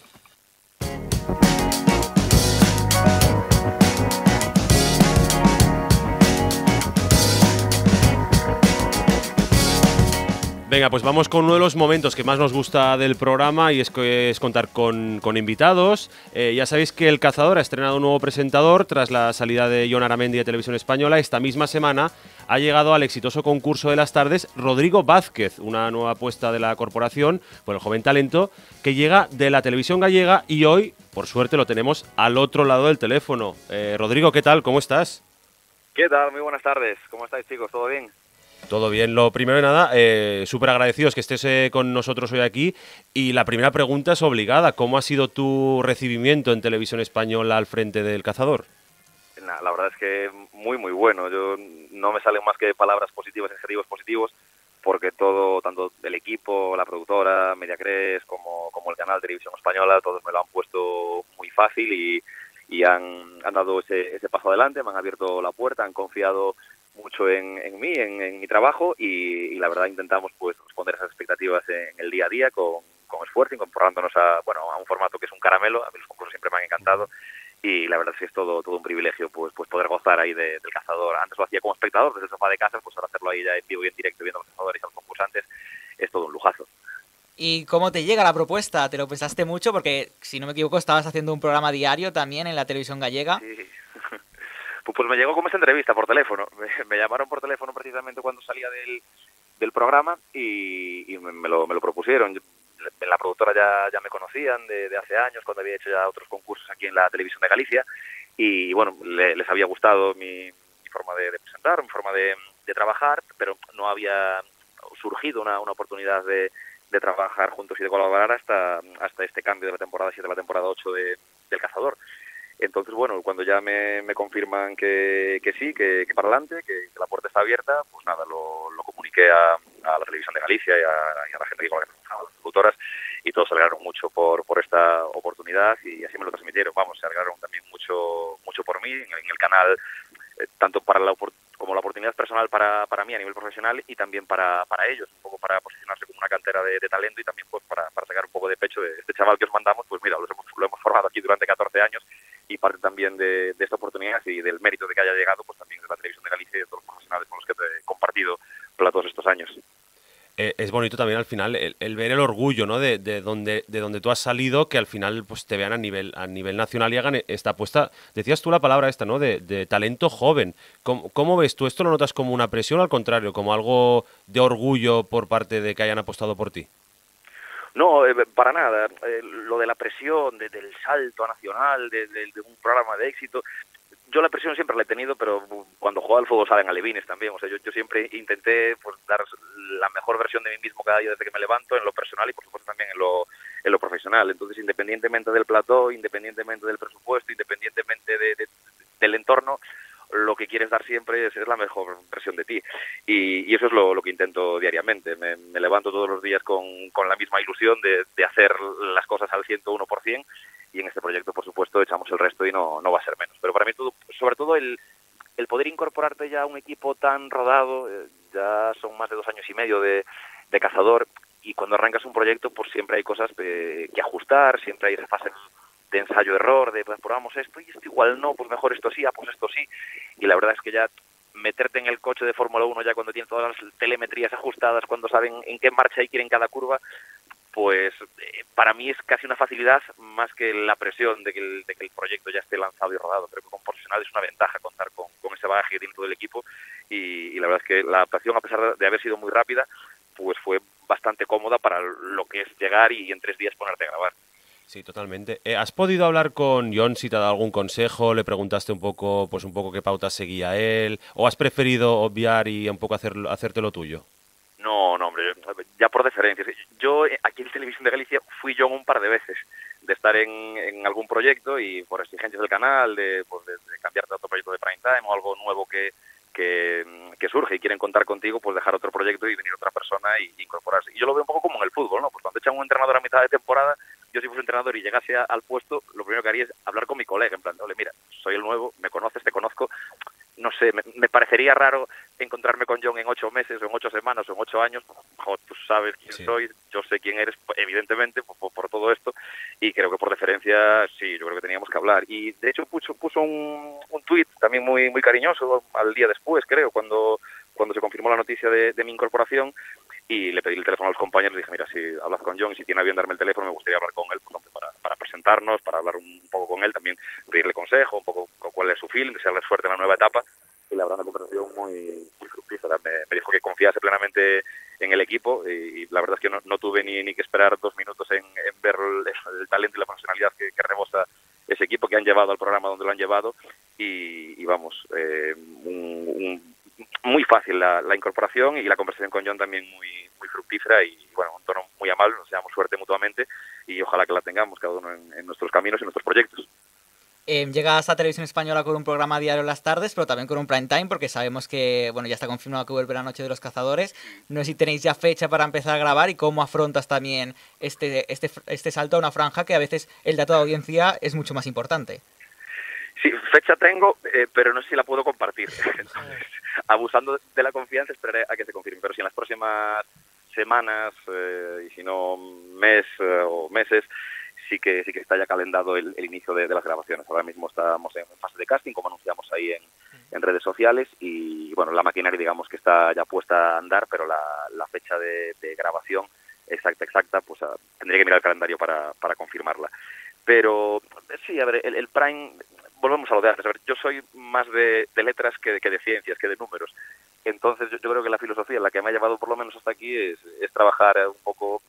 Venga, pues vamos con uno de los momentos que más nos gusta del programa y es que es contar con invitados. Ya sabéis que El Cazador ha estrenado un nuevo presentador tras la salida de Jon Aramendi de Televisión Española. Esta misma semana ha llegado al exitoso concurso de las tardes Rodrigo Vázquez, una nueva apuesta de la corporación por el joven talento que llega de la televisión gallega y hoy, por suerte, lo tenemos al otro lado del teléfono. Rodrigo, ¿qué tal? ¿Cómo estás? ¿Qué tal? Muy buenas tardes. ¿Cómo estáis, chicos? ¿Todo bien? Todo bien. Lo primero de nada, súper agradecidos que estés con nosotros hoy aquí. Y la primera pregunta es obligada. ¿Cómo ha sido tu recibimiento en Televisión Española al frente del Cazador? La verdad es que muy, muy bueno. Yo no me salen más que palabras positivas, adjetivos positivos, porque todo, tanto el equipo, la productora, Mediacres, como el canal de Televisión Española, todos me lo han puesto muy fácil y han dado ese paso adelante, me han abierto la puerta, han confiado mucho en mí, en mi trabajo y la verdad intentamos pues responder a esas expectativas en el día a día con esfuerzo, incorporándonos a un formato que es un caramelo. A mí los concursos siempre me han encantado y la verdad es que es todo un privilegio pues poder gozar ahí del Cazador. Antes lo hacía como espectador desde el sofá de casa, pues ahora hacerlo ahí ya en vivo y en directo viendo a los cazadores y a los concursantes es todo un lujazo. ¿Y cómo te llega la propuesta? ¿Te lo pensaste mucho? Porque si no me equivoco estabas haciendo un programa diario también en la televisión gallega. Sí. Pues me llegó como esa entrevista por teléfono. Me llamaron por teléfono precisamente cuando salía del programa y me lo propusieron. La productora ya me conocían de hace años, cuando había hecho ya otros concursos aquí en la televisión de Galicia. Y bueno, les había gustado mi forma de presentar, mi forma de trabajar, pero no había surgido una oportunidad de trabajar juntos y de colaborar hasta este cambio de la temporada 7 a la temporada 8 del Cazador. Entonces, bueno, cuando ya me confirman que sí, que para adelante, que la puerta está abierta, pues nada, lo comuniqué a la televisión de Galicia y a la gente que trabajaba, las productoras, y todos se alegraron mucho por esta oportunidad y así me lo transmitieron. Vamos, se alegraron también mucho por mí en el canal, tanto para como la oportunidad personal para mí a nivel profesional y también para ellos, un poco para posicionarse como una cantera de talento y también pues para sacar un poco de pecho de este chaval que os mandamos. Pues mira, lo hemos formado aquí durante 14 años y parte también de esta oportunidad y del mérito de que haya llegado pues también de la televisión de Galicia y de todos los profesionales con los que he compartido platos estos años. Es bonito también al final el ver el orgullo, ¿no? de donde tú has salido, que al final pues te vean a nivel nacional y hagan esta apuesta. Decías tú la palabra esta, ¿no? De talento joven. ¿Cómo ves tú? ¿Esto lo notas como una presión o al contrario, como algo de orgullo por parte de que hayan apostado por ti? No, para nada. Lo de la presión, del salto a nacional, de un programa de éxito... Yo la presión siempre la he tenido, pero cuando jugaba al fútbol salen alevines también. O sea, yo siempre intenté pues, dar la mejor versión de mí mismo cada día desde que me levanto, en lo personal y por supuesto también en lo profesional. Entonces, independientemente del plató, independientemente del presupuesto, independientemente del entorno, lo que quieres dar siempre es la mejor versión de ti. Y eso es lo que intento diariamente. Me levanto todos los días con la misma ilusión de hacer las cosas al 101%. Y en este proyecto, por supuesto, echamos el resto y no va a ser menos. Pero para mí, sobre todo, el poder incorporarte ya a un equipo tan rodado, ya son más de 2 años y medio de Cazador, y cuando arrancas un proyecto, pues siempre hay cosas que ajustar, siempre hay esa fase de ensayo-error, de pues probamos esto y esto igual no, pues mejor esto sí, pues esto sí. Y la verdad es que ya meterte en el coche de Fórmula 1 ya cuando tiene todas las telemetrías ajustadas, cuando saben en qué marcha y quieren cada curva, pues para mí es casi una facilidad más que la presión de que el proyecto ya esté lanzado y rodado. Creo que como profesional es una ventaja contar con ese bagaje que tiene todo el equipo y la verdad es que la adaptación, a pesar de haber sido muy rápida, pues fue bastante cómoda para lo que es llegar y en 3 días ponerte a grabar. Sí, totalmente. ¿Has podido hablar con Jon si te ha dado algún consejo? ¿Le preguntaste un poco qué pautas seguía él? ¿O has preferido obviar y un poco hacerte lo tuyo? No, hombre, ya por deferencia. Yo aquí en Televisión de Galicia fui yo un par de veces de estar en algún proyecto y por exigencias del canal, de cambiarte a otro proyecto de prime time o algo nuevo que surge y quieren contar contigo, pues dejar otro proyecto y venir otra persona y incorporarse. Y yo lo veo un poco como en el fútbol, ¿no? Pues cuando echan un entrenador a mitad de temporada, yo si fuese entrenador y llegase al puesto, lo primero que haría es hablar con mi colega, en plan, ole, mira, soy el nuevo, me conoces, te conozco, no sé, me parecería raro encontrarme con Jon en 8 meses, o en 8 semanas, o en 8 años, joder, tú sabes quién sí soy, yo sé quién eres, evidentemente, por todo esto, y creo que por deferencia, sí, yo creo que teníamos que hablar. Y de hecho puso un tuit también muy, muy cariñoso al día después, creo, cuando se confirmó la noticia de mi incorporación, y le pedí el teléfono a los compañeros, le dije, mira, si hablas con Jon, si tiene a bien darme el teléfono, me gustaría hablar con él, pues, para presentarnos, para hablar un poco con él, también pedirle consejo, un poco cuál es su feeling, desearle suerte en la nueva etapa, y la verdad, una conversación muy, muy fructífera. Me dijo que confiase plenamente en el equipo, y la verdad es que no tuve ni que esperar 2 minutos en ver el talento y la profesionalidad que rebosa ese equipo, que han llevado al programa donde lo han llevado, y vamos, muy fácil la incorporación, y la conversación con Jon también muy, muy fructífera y, bueno, un tono muy amable, nos deseamos suerte mutuamente y ojalá que la tengamos cada uno en nuestros caminos y en nuestros proyectos. Llegas a Televisión Española con un programa diario en las tardes, pero también con un prime time, porque sabemos que, bueno, ya está confirmado que vuelve La Noche de los Cazadores. No sé si tenéis ya fecha para empezar a grabar y cómo afrontas también este salto a una franja que a veces el dato de audiencia es mucho más importante. Sí, fecha tengo, pero no sé si la puedo compartir. Entonces, abusando de la confianza, esperaré a que se confirme. Pero si en las próximas semanas, y si no meses, sí que está ya calendado el inicio de las grabaciones. Ahora mismo estamos en fase de casting, como anunciamos ahí en redes sociales, y bueno, la maquinaria digamos que está ya puesta a andar, pero la fecha de grabación exacta, pues tendría que mirar el calendario para confirmarla. Pero sí, a ver, el prime, volvemos a lo de antes, a ver, yo soy más de letras que de ciencias, que de números. Entonces yo creo que la filosofía, la que me ha llevado por lo menos hasta aquí, es trabajar un poco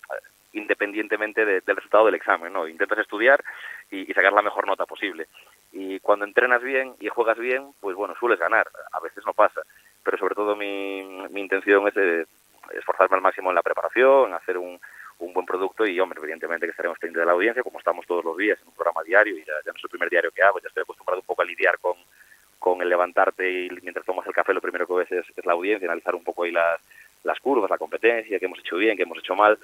independientemente del resultado del examen, ¿no? Intentas estudiar y sacar la mejor nota posible. Y cuando entrenas bien y juegas bien, pues bueno, sueles ganar. A veces no pasa. Pero sobre todo mi intención es esforzarme al máximo en la preparación, en hacer un buen producto y, hombre, evidentemente que estaremos pendientes de la audiencia, como estamos todos los días en un programa diario y ya no es el primer diario que hago, ya estoy acostumbrado un poco a lidiar con el levantarte y mientras tomas el café lo primero que ves es la audiencia, analizar un poco ahí las curvas, la competencia, qué hemos hecho bien, qué hemos hecho mal.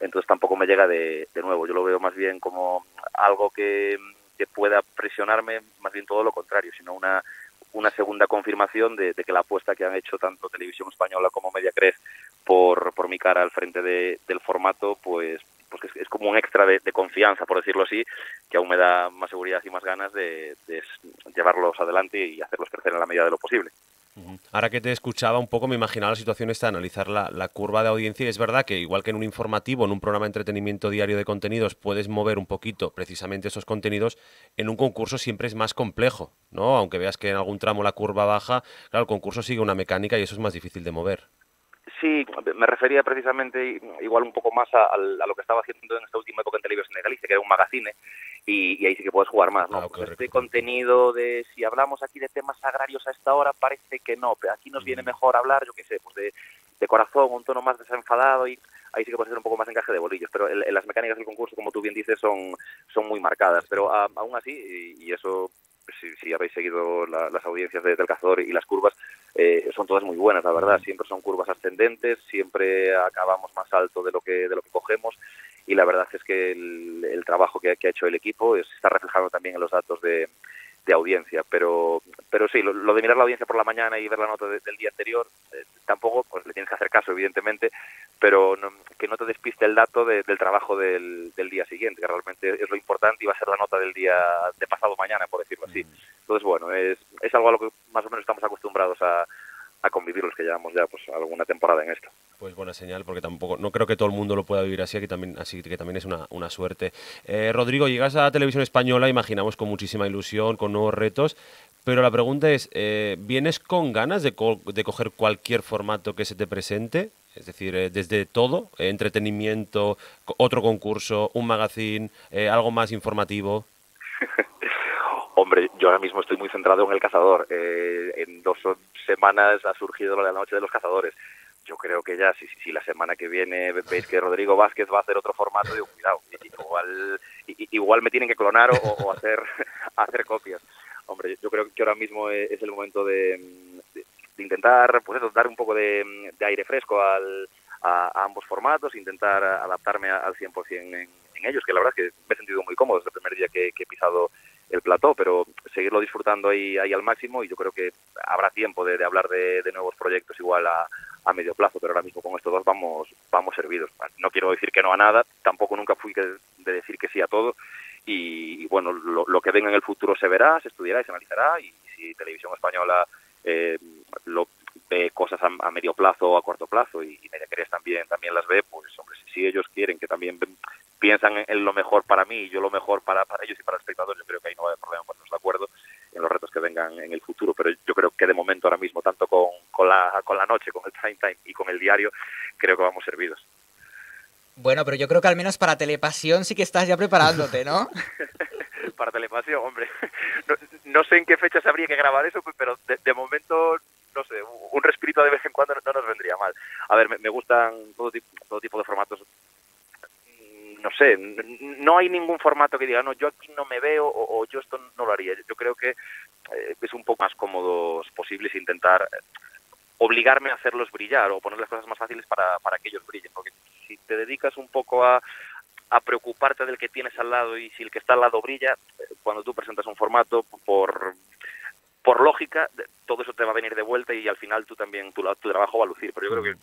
Entonces tampoco me llega de nuevo, yo lo veo más bien como algo que pueda presionarme, más bien todo lo contrario, sino una segunda confirmación de que la apuesta que han hecho tanto Televisión Española como Mediacres por mi cara al frente del formato, pues es como un extra de confianza, por decirlo así, que aún me da más seguridad y más ganas de llevarlos adelante y hacerlos crecer en la medida de lo posible. Ahora que te escuchaba un poco me imaginaba la situación esta de analizar la curva de audiencia y es verdad que igual que en un informativo, en un programa de entretenimiento diario de contenidos puedes mover un poquito precisamente esos contenidos, en un concurso siempre es más complejo, ¿no? Aunque veas que en algún tramo la curva baja, claro, el concurso sigue una mecánica y eso es más difícil de mover. Sí, me refería precisamente igual un poco más a lo que estaba haciendo en esta última época en Televisión de Galicia, que era un magazine, y ahí sí que puedes jugar más, ¿no? Claro, correcto. Este contenido de si hablamos aquí de temas agrarios a esta hora parece que no, pero aquí nos viene mejor hablar, yo qué sé, pues de corazón, un tono más desenfadado y ahí sí que puedes hacer un poco más encaje de bolillos, pero las mecánicas del concurso, como tú bien dices, son muy marcadas, pero aún así, y eso... Si habéis seguido las audiencias del Cazador y las curvas, son todas muy buenas, la verdad. Siempre son curvas ascendentes, siempre acabamos más alto de lo que cogemos y la verdad es que el trabajo que ha hecho el equipo se está reflejando también en los datos de audiencia. Pero sí, lo de mirar la audiencia por la mañana y ver la nota del día anterior, tampoco pues le tienes que hacer caso, evidentemente, pero que no te despiste el dato del trabajo del día siguiente, que realmente es lo importante y va a ser la nota del día de pasado mañana, por decirlo así. Entonces, bueno, es algo a lo que más o menos estamos acostumbrados a a convivir los que llevamos ya pues alguna temporada en esto. Pues buena señal, porque tampoco, no creo que todo el mundo lo pueda vivir así que también es una suerte. Rodrigo, llegas a Televisión Española, imaginamos, con muchísima ilusión, con nuevos retos, pero la pregunta es, ¿vienes con ganas de coger cualquier formato que se te presente? Es decir, desde todo, entretenimiento, otro concurso, un magazine, algo más informativo. Hombre, yo ahora mismo estoy muy centrado en El Cazador. En 2 semanas ha surgido La Noche de los Cazadores. Yo creo que ya, si la semana que viene veis que Rodrigo Vázquez va a hacer otro formato, digo, cuidado, igual me tienen que clonar o hacer copias. Hombre, yo creo que ahora mismo es el momento de intentar, pues eso, dar un poco de aire fresco a ambos formatos, intentar adaptarme al 100% en ellos, que la verdad es que me he sentido muy cómodo desde el primer día que he pisado el plató, pero seguirlo disfrutando ahí al máximo, y yo creo que habrá tiempo de hablar de nuevos proyectos igual a medio plazo, pero ahora mismo con estos dos vamos servidos. No quiero decir que no a nada, tampoco nunca fui de decir que sí a todo, y bueno, lo que venga en el futuro se verá, se estudiará y se analizará, y si Televisión Española ve cosas a medio plazo o a corto plazo, y Mediaquerías también las ve, pues hombre, si ellos quieren que también piensan en lo mejor para mí y yo lo mejor para ellos y para el espectador, yo creo que ahí no va a haber problema ponernos de acuerdo en los retos que vengan en el futuro, pero yo creo que de momento ahora mismo, tanto con la noche, con el prime time y con el diario, creo que vamos servidos. Bueno, pero yo creo que al menos para Telepasión sí que estás ya preparándote, ¿no? Para Telepasión, hombre, no sé en qué fechas habría que grabar eso, pero de momento, no sé, un respirito de vez en cuando no nos vendría mal. A ver, me gustan todo tipo de formatos. No sé, no hay ningún formato que diga, no, yo aquí no me veo o yo esto no lo haría. Yo creo que es un poco más cómodos posibles intentar obligarme a hacerlos brillar o poner las cosas más fáciles para que ellos brillen. Porque si te dedicas un poco a preocuparte del que tienes al lado y si el que está al lado brilla, cuando tú presentas un formato, por lógica, todo eso te va a venir de vuelta y al final tú también, tu trabajo va a lucir. Pero yo creo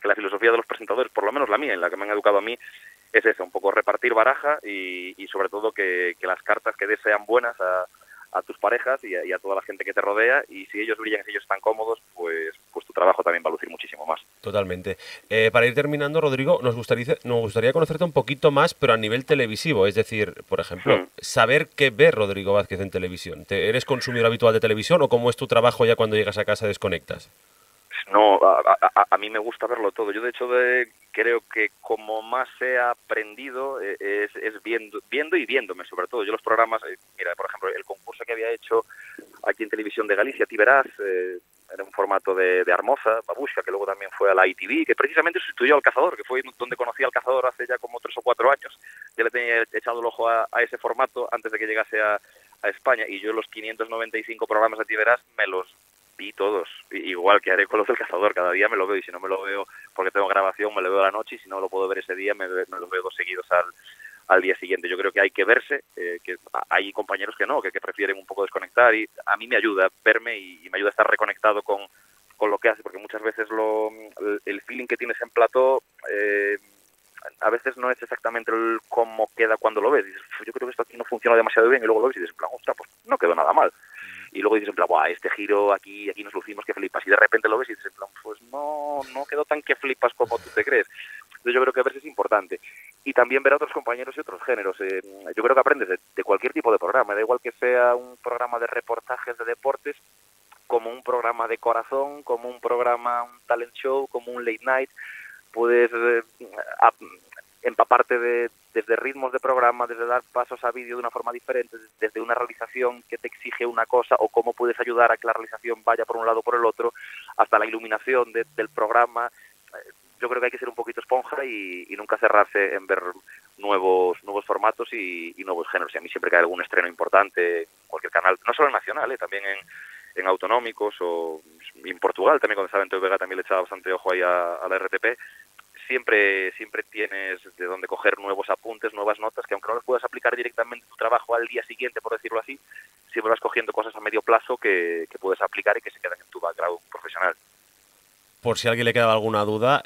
que la filosofía de los presentadores, por lo menos la mía, en la que me han educado a mí, es eso, un poco repartir baraja y sobre todo que las cartas que des sean buenas a tus parejas y a toda la gente que te rodea, y si ellos brillan, si ellos están cómodos, pues tu trabajo también va a lucir muchísimo más. Totalmente. Para ir terminando, Rodrigo, nos gustaría conocerte un poquito más, pero a nivel televisivo, es decir, por ejemplo, saber qué ve Rodrigo Vázquez en televisión. ¿Eres consumidor habitual de televisión o cómo es tu trabajo ya cuando llegas a casa desconectas? No, a mí me gusta verlo todo. Yo, de hecho, creo que como más he aprendido es viendo y viéndome, sobre todo. Yo los programas, mira, por ejemplo, el concurso que había hecho aquí en Televisión de Galicia, TVieRnes, era un formato de Armoza, Babusca, que luego también fue a la ITV, que precisamente sustituyó al Cazador, que fue donde conocí al Cazador hace ya como 3 o 4 años. Ya le tenía echado el ojo a ese formato antes de que llegase a España. Y yo los 595 programas de TVieRnes me los vi todos, igual que haré con los del Cazador, cada día me lo veo, y si no me lo veo porque tengo grabación, me lo veo a la noche, y si no lo puedo ver ese día, me los veo 2 seguidos al día siguiente. Yo creo que hay que verse, que hay compañeros que no, que prefieren un poco desconectar, y a mí me ayuda verme y me ayuda estar reconectado con lo que hace, porque muchas veces el feeling que tienes en plató, a veces no es exactamente el cómo queda cuando lo ves. Dices, yo creo que esto aquí no funciona demasiado bien, y luego lo ves y dices, ostras, pues no quedó nada mal. Y luego dices, buah, este giro aquí nos lucimos que flipas, y de repente lo ves y dices, pues no quedó tan que flipas como tú te crees. Entonces yo creo que a veces es importante. Y también ver a otros compañeros y otros géneros. Yo creo que aprendes de cualquier tipo de programa, da igual que sea un programa de reportajes de deportes, como un programa de corazón, como un programa, un talent show, como un late night. Puedes empaparte desde ritmos de programa, desde dar pasos a vídeo de una forma diferente, desde una realización que te exige una cosa o cómo puedes ayudar a que la realización vaya por un lado o por el otro, hasta la iluminación del programa. Yo creo que hay que ser un poquito esponja y nunca cerrarse en ver nuevos formatos y nuevos géneros. Y a mí siempre que hay algún estreno importante, cualquier canal, no solo en nacional, también en autonómicos o en Portugal, también cuando estaba en TV Vega también le echaba bastante ojo ahí a la RTP. Siempre tienes de dónde coger nuevos apuntes, nuevas notas, que aunque no los puedas aplicar directamente en tu trabajo al día siguiente, por decirlo así, siempre vas cogiendo cosas a medio plazo que puedes aplicar y que se quedan en tu background profesional. por si a alguien le quedaba alguna duda,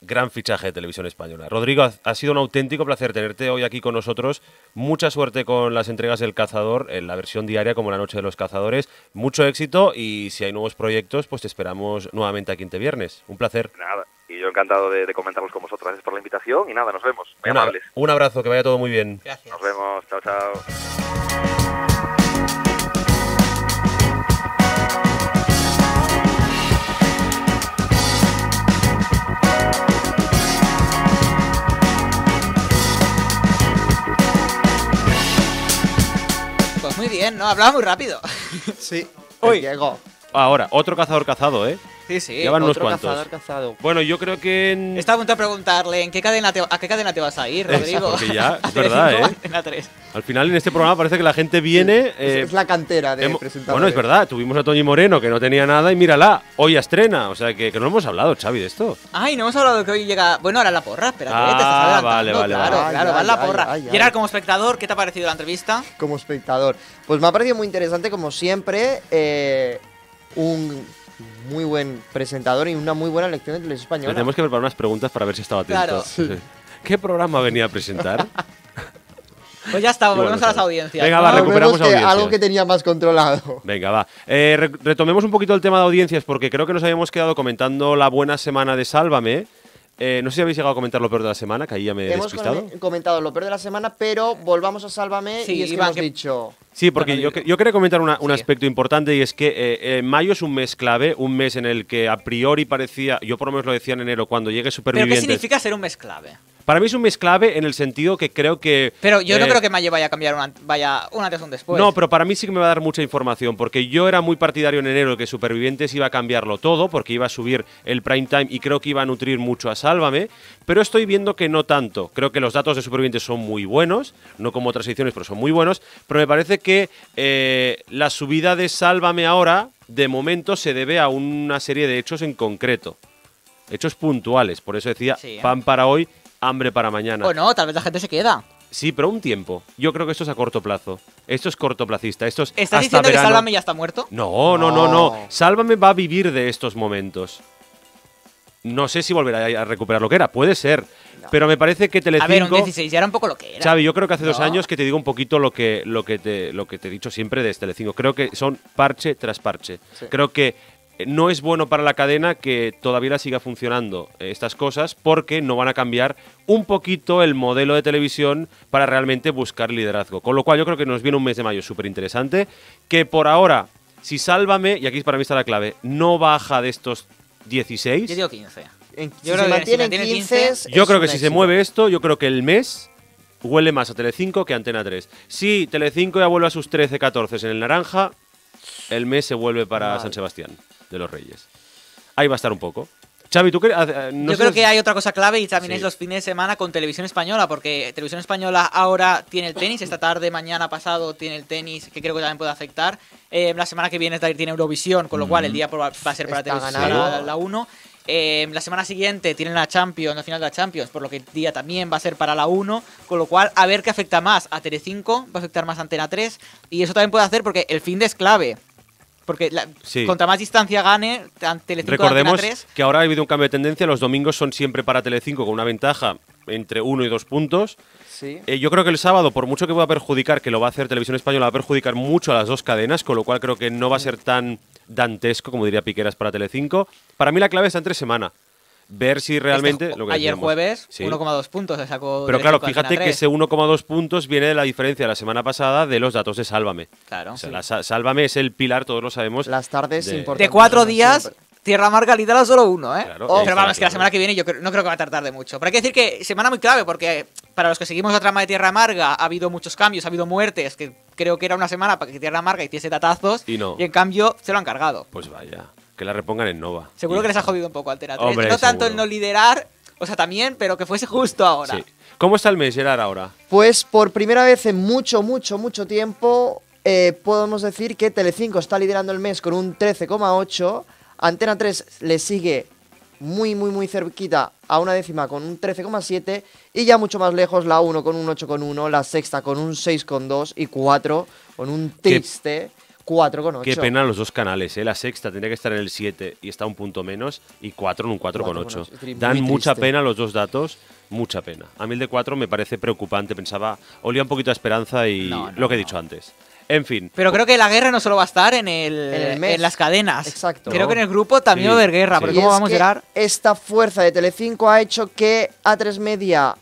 gran fichaje de Televisión Española. Rodrigo, ha sido un auténtico placer tenerte hoy aquí con nosotros. Mucha suerte con las entregas del Cazador, en la versión diaria como La Noche de los Cazadores. Mucho éxito y si hay nuevos proyectos, pues te esperamos nuevamente aquí en TVieRnes. Un placer. Nada, y yo encantado de comentarlos con vosotros. Gracias por la invitación y nada, nos vemos. Muy amables. Un abrazo, que vaya todo muy bien. Gracias. Nos vemos, chao, chao. Muy bien, ¿no? Hablaba muy rápido. Sí. Hoy llegó. Ahora, otro cazador cazado, ¿eh? Sí, sí. Ya van otro unos cazador cuantos. Cazado. Bueno, yo creo que en... Estaba a punto de preguntarle ¿en qué cadena a qué cadena te vas a ir, Rodrigo? Porque ya, es verdad, ¿eh? Antena 3. Al final en este programa parece que la gente viene... Sí, es la cantera de presentadores. Bueno, es verdad. Tuvimos a Toñi Moreno, que no tenía nada, y mírala, hoy estrena. O sea, que no hemos hablado, Xavi, de esto. Ay, no hemos hablado que hoy llega... Bueno, ahora la porra, espera. Ah, vale. Claro, va la porra. Gerard, como espectador, ¿qué te ha parecido la entrevista? Como espectador. Pues me ha parecido muy interesante, como siempre. Un muy buen presentador y una muy buena elección de Televisión Española. Tenemos que preparar unas preguntas para ver si estaba atento. Claro. Sí. ¿Qué programa venía a presentar? Pues ya está, volvemos a las audiencias. Venga, va, recuperamos audiencias. Algo que tenía más controlado. Venga, va. Retomemos un poquito el tema de audiencias, porque creo que nos habíamos quedado comentando la buena semana de Sálvame. No sé si habéis llegado a comentar lo peor de la semana, que ahí ya me he despistado. Hemos comentado lo peor de la semana, pero volvamos a Sálvame, sí, y es que hemos dicho... Sí, porque yo quería comentar un aspecto importante, y es que mayo es un mes clave, un mes en el que a priori parecía, yo por lo menos lo decía en enero, cuando llegue Supervivientes... ¿Pero qué significa ser un mes clave? Para mí es un mes clave en el sentido que creo que... Pero yo no creo que mayo vaya a cambiar un antes o un después. No, pero para mí sí que me va a dar mucha información, porque yo era muy partidario en enero que Supervivientes iba a cambiarlo todo, porque iba a subir el prime time y creo que iba a nutrir mucho a Sálvame, pero estoy viendo que no tanto. Creo que los datos de Supervivientes son muy buenos, no como otras ediciones, pero son muy buenos, pero me parece que la subida de Sálvame ahora, de momento, se debe a una serie de hechos en concreto, hechos puntuales, por eso decía pan para hoy, hambre para mañana. O no, tal vez la gente se queda. Sí, pero un tiempo. Yo creo que esto es a corto plazo. Esto es cortoplacista. Esto es ¿Estás diciendo verano. Que Sálvame ya está muerto? No. Sálvame va a vivir de estos momentos. No sé si volverá a recuperar lo que era. Puede ser. No. Pero me parece que Telecinco... A ver, un 16 ya era un poco lo que era. Xavi, yo creo que hace 2 años que te digo un poquito lo que te he dicho siempre de Telecinco. Creo que son parche tras parche. Sí. Creo que no es bueno para la cadena que todavía siga funcionando estas cosas, porque no van a cambiar un poquito el modelo de televisión para realmente buscar liderazgo. Con lo cual yo creo que nos viene un mes de mayo súper interesante, que por ahora, si Sálvame, y aquí para mí está la clave, no baja de estos 16. Yo digo 15. Yo creo que si se mueve esto, yo creo que el mes huele más a Telecinco que a Antena 3. Si Telecinco ya vuelve a sus 13, 14 en el naranja, el mes se vuelve para San Sebastián de los Reyes. Ahí va a estar un poco. Xavi, ¿tú crees? Yo creo que hay otra cosa clave y también es los fines de semana con Televisión Española, porque Televisión Española ahora tiene el tenis, esta tarde, mañana, pasado tiene el tenis, que creo que también puede afectar. La semana que viene tiene Eurovisión, con lo cual el día va a ser para está Televisión la 1. La semana siguiente tienen la Champions, la final de la Champions, por lo que el día también va a ser para la 1, con lo cual a ver qué afecta más a Telecinco, va a afectar más a Antena 3, y eso también puede hacer porque el fin de es clave. Porque contra más distancia gane Telecinco. Recordemos Antena 3. Que ahora ha habido un cambio de tendencia. Los domingos son siempre para Telecinco con una ventaja entre 1 y 2 puntos. Sí. Yo creo que el sábado, por mucho que pueda perjudicar, que lo va a hacer Televisión Española, va a perjudicar mucho a las dos cadenas, con lo cual creo que no va a ser tan dantesco, como diría Piqueras, para Telecinco. Para mí la clave está entre semana. Ver si realmente... Lo que ayer decíamos, jueves, 1,2 puntos le sacó... Pero claro, fíjate que ese 1,2 puntos viene de la diferencia de la semana pasada de los datos de Sálvame. Claro. O sea, Sálvame es el pilar, todos lo sabemos. Las tardes importantes. De 4 días... Siempre. Tierra Amarga literal solo 1, ¿eh? Claro, pero vamos, que la semana que viene yo no creo que va a tardar de mucho. Pero hay que decir que semana muy clave, porque para los que seguimos la trama de Tierra Amarga ha habido muchos cambios, ha habido muertes, que creo que era una semana para que Tierra Amarga hiciese datazos y en cambio se lo han cargado. Pues vaya, que la repongan en Nova. Seguro que les ha jodido un poco Altera 3. Hombre, no tanto el no liderar, o sea, también, pero que fuese justo ahora. Sí. ¿Cómo está el mes, Gerard, ahora? Pues por primera vez en mucho tiempo podemos decir que Telecinco está liderando el mes con un 13,8%. Antena 3 le sigue muy cerquita a una décima con un 13,7 y ya mucho más lejos la 1 con un 8,1, la Sexta con un 6,2 y 4 con un triste 4,8. Qué pena los dos canales, ¿eh? La Sexta tendría que estar en el 7 y está un punto menos, y 4 en un 4,8. Dan mucha pena los dos datos, mucha pena. A mí el de 4 me parece preocupante, pensaba, olía un poquito a esperanza y lo que he dicho antes. En fin. Pero creo que la guerra no solo va a estar en las cadenas. Exacto. Creo que en el grupo también va a haber guerra, pero ¿cómo vamos a llegar? Esta fuerza de Telecinco ha hecho que A3 Media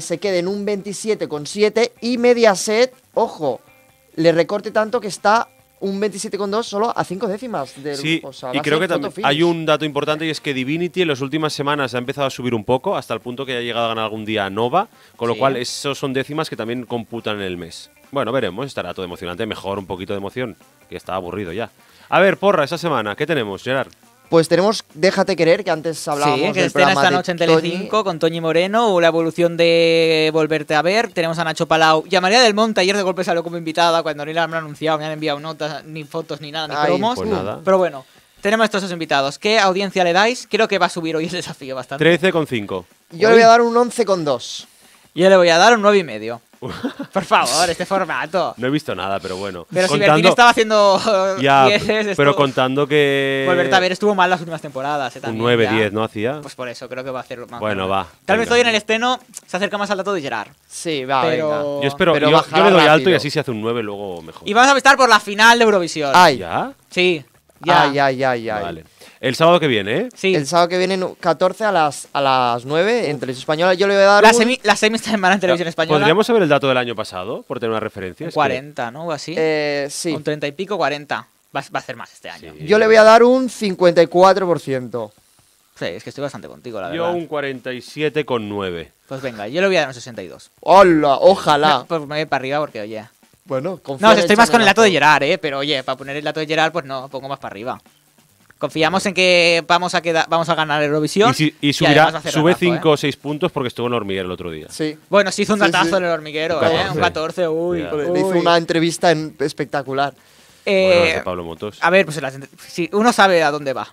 se quede en un 27,7 y Mediaset, ojo, le recorte tanto que está un 27,2 solo a 5 décimas del grupo. O sea, y creo que también hay un dato importante, y es que Divinity en las últimas semanas ha empezado a subir un poco, hasta el punto que ha llegado a ganar algún día a Nova, con lo cual esos son décimas que también computan en el mes. Bueno, veremos, estará todo emocionante, mejor un poquito de emoción, que está aburrido ya. A ver, porra, esa semana, ¿qué tenemos, Gerard? Pues tenemos Déjate Querer, que antes hablábamos del programa. Sí, que estrena esta noche en Telecinco con Toñi Moreno, la evolución de Volverte a Ver. Tenemos a Nacho Palau y a María del Monte. Ayer de golpe salió como invitada, cuando ni la han anunciado, me han enviado notas, ni fotos, ni nada, ni promos. Pues nada. Pero bueno, tenemos estos dos invitados. ¿Qué audiencia le dais? Creo que va a subir hoy el desafío bastante. 13,5. Yo le voy a dar un 11,2. Yo le voy a dar un 9,5. Por favor, este formato. No he visto nada, pero bueno. Pero si Bertín estaba haciendo 10, pero contando que Volverte a Ver estuvo mal las últimas temporadas, también, un 9-10, ¿no hacía? Pues por eso, creo que va a hacerlo más. Bueno, va. Tal vez hoy en el estreno se acerca más al dato de Gerard. Sí, va, pero venga. Yo espero, pero yo le doy alto y así se hace un 9 luego mejor. Y vamos a apostar por la final de Eurovisión. Ay. ¿Ya? Sí, ya. Ay. Vale. El sábado que viene, ¿eh? Sí. El sábado que viene, 14 a las 9 en Televisión Española. Yo le voy a dar la semi está en mala en Televisión Española. ¿Podríamos saber el dato del año pasado, por tener una referencia? Un 40, ¿no? O así. Sí. Un 30 y pico, 40. Va a ser más este año. Sí. Yo le voy a dar un 54%. Sí, es que estoy bastante contigo, la verdad. Yo un 47,9. Pues venga, yo le voy a dar un 62. ¡Hola! Ojalá. Pues me voy para arriba porque, oye. Bueno, confío. No, estoy más con el dato de Gerard, ¿eh? Pero, oye, para poner el dato de Gerard, pues no, pongo más para arriba. Confiamos en que vamos a ganar Eurovisión. Y subirá, sube 5 o 6 puntos porque estuvo en el Hormiguero el otro día. Sí. Bueno, se hizo un datazo en el Hormiguero, un 14, Le hizo una entrevista espectacular. Bueno, a Pablo Motos. A ver, pues uno sabe a dónde va.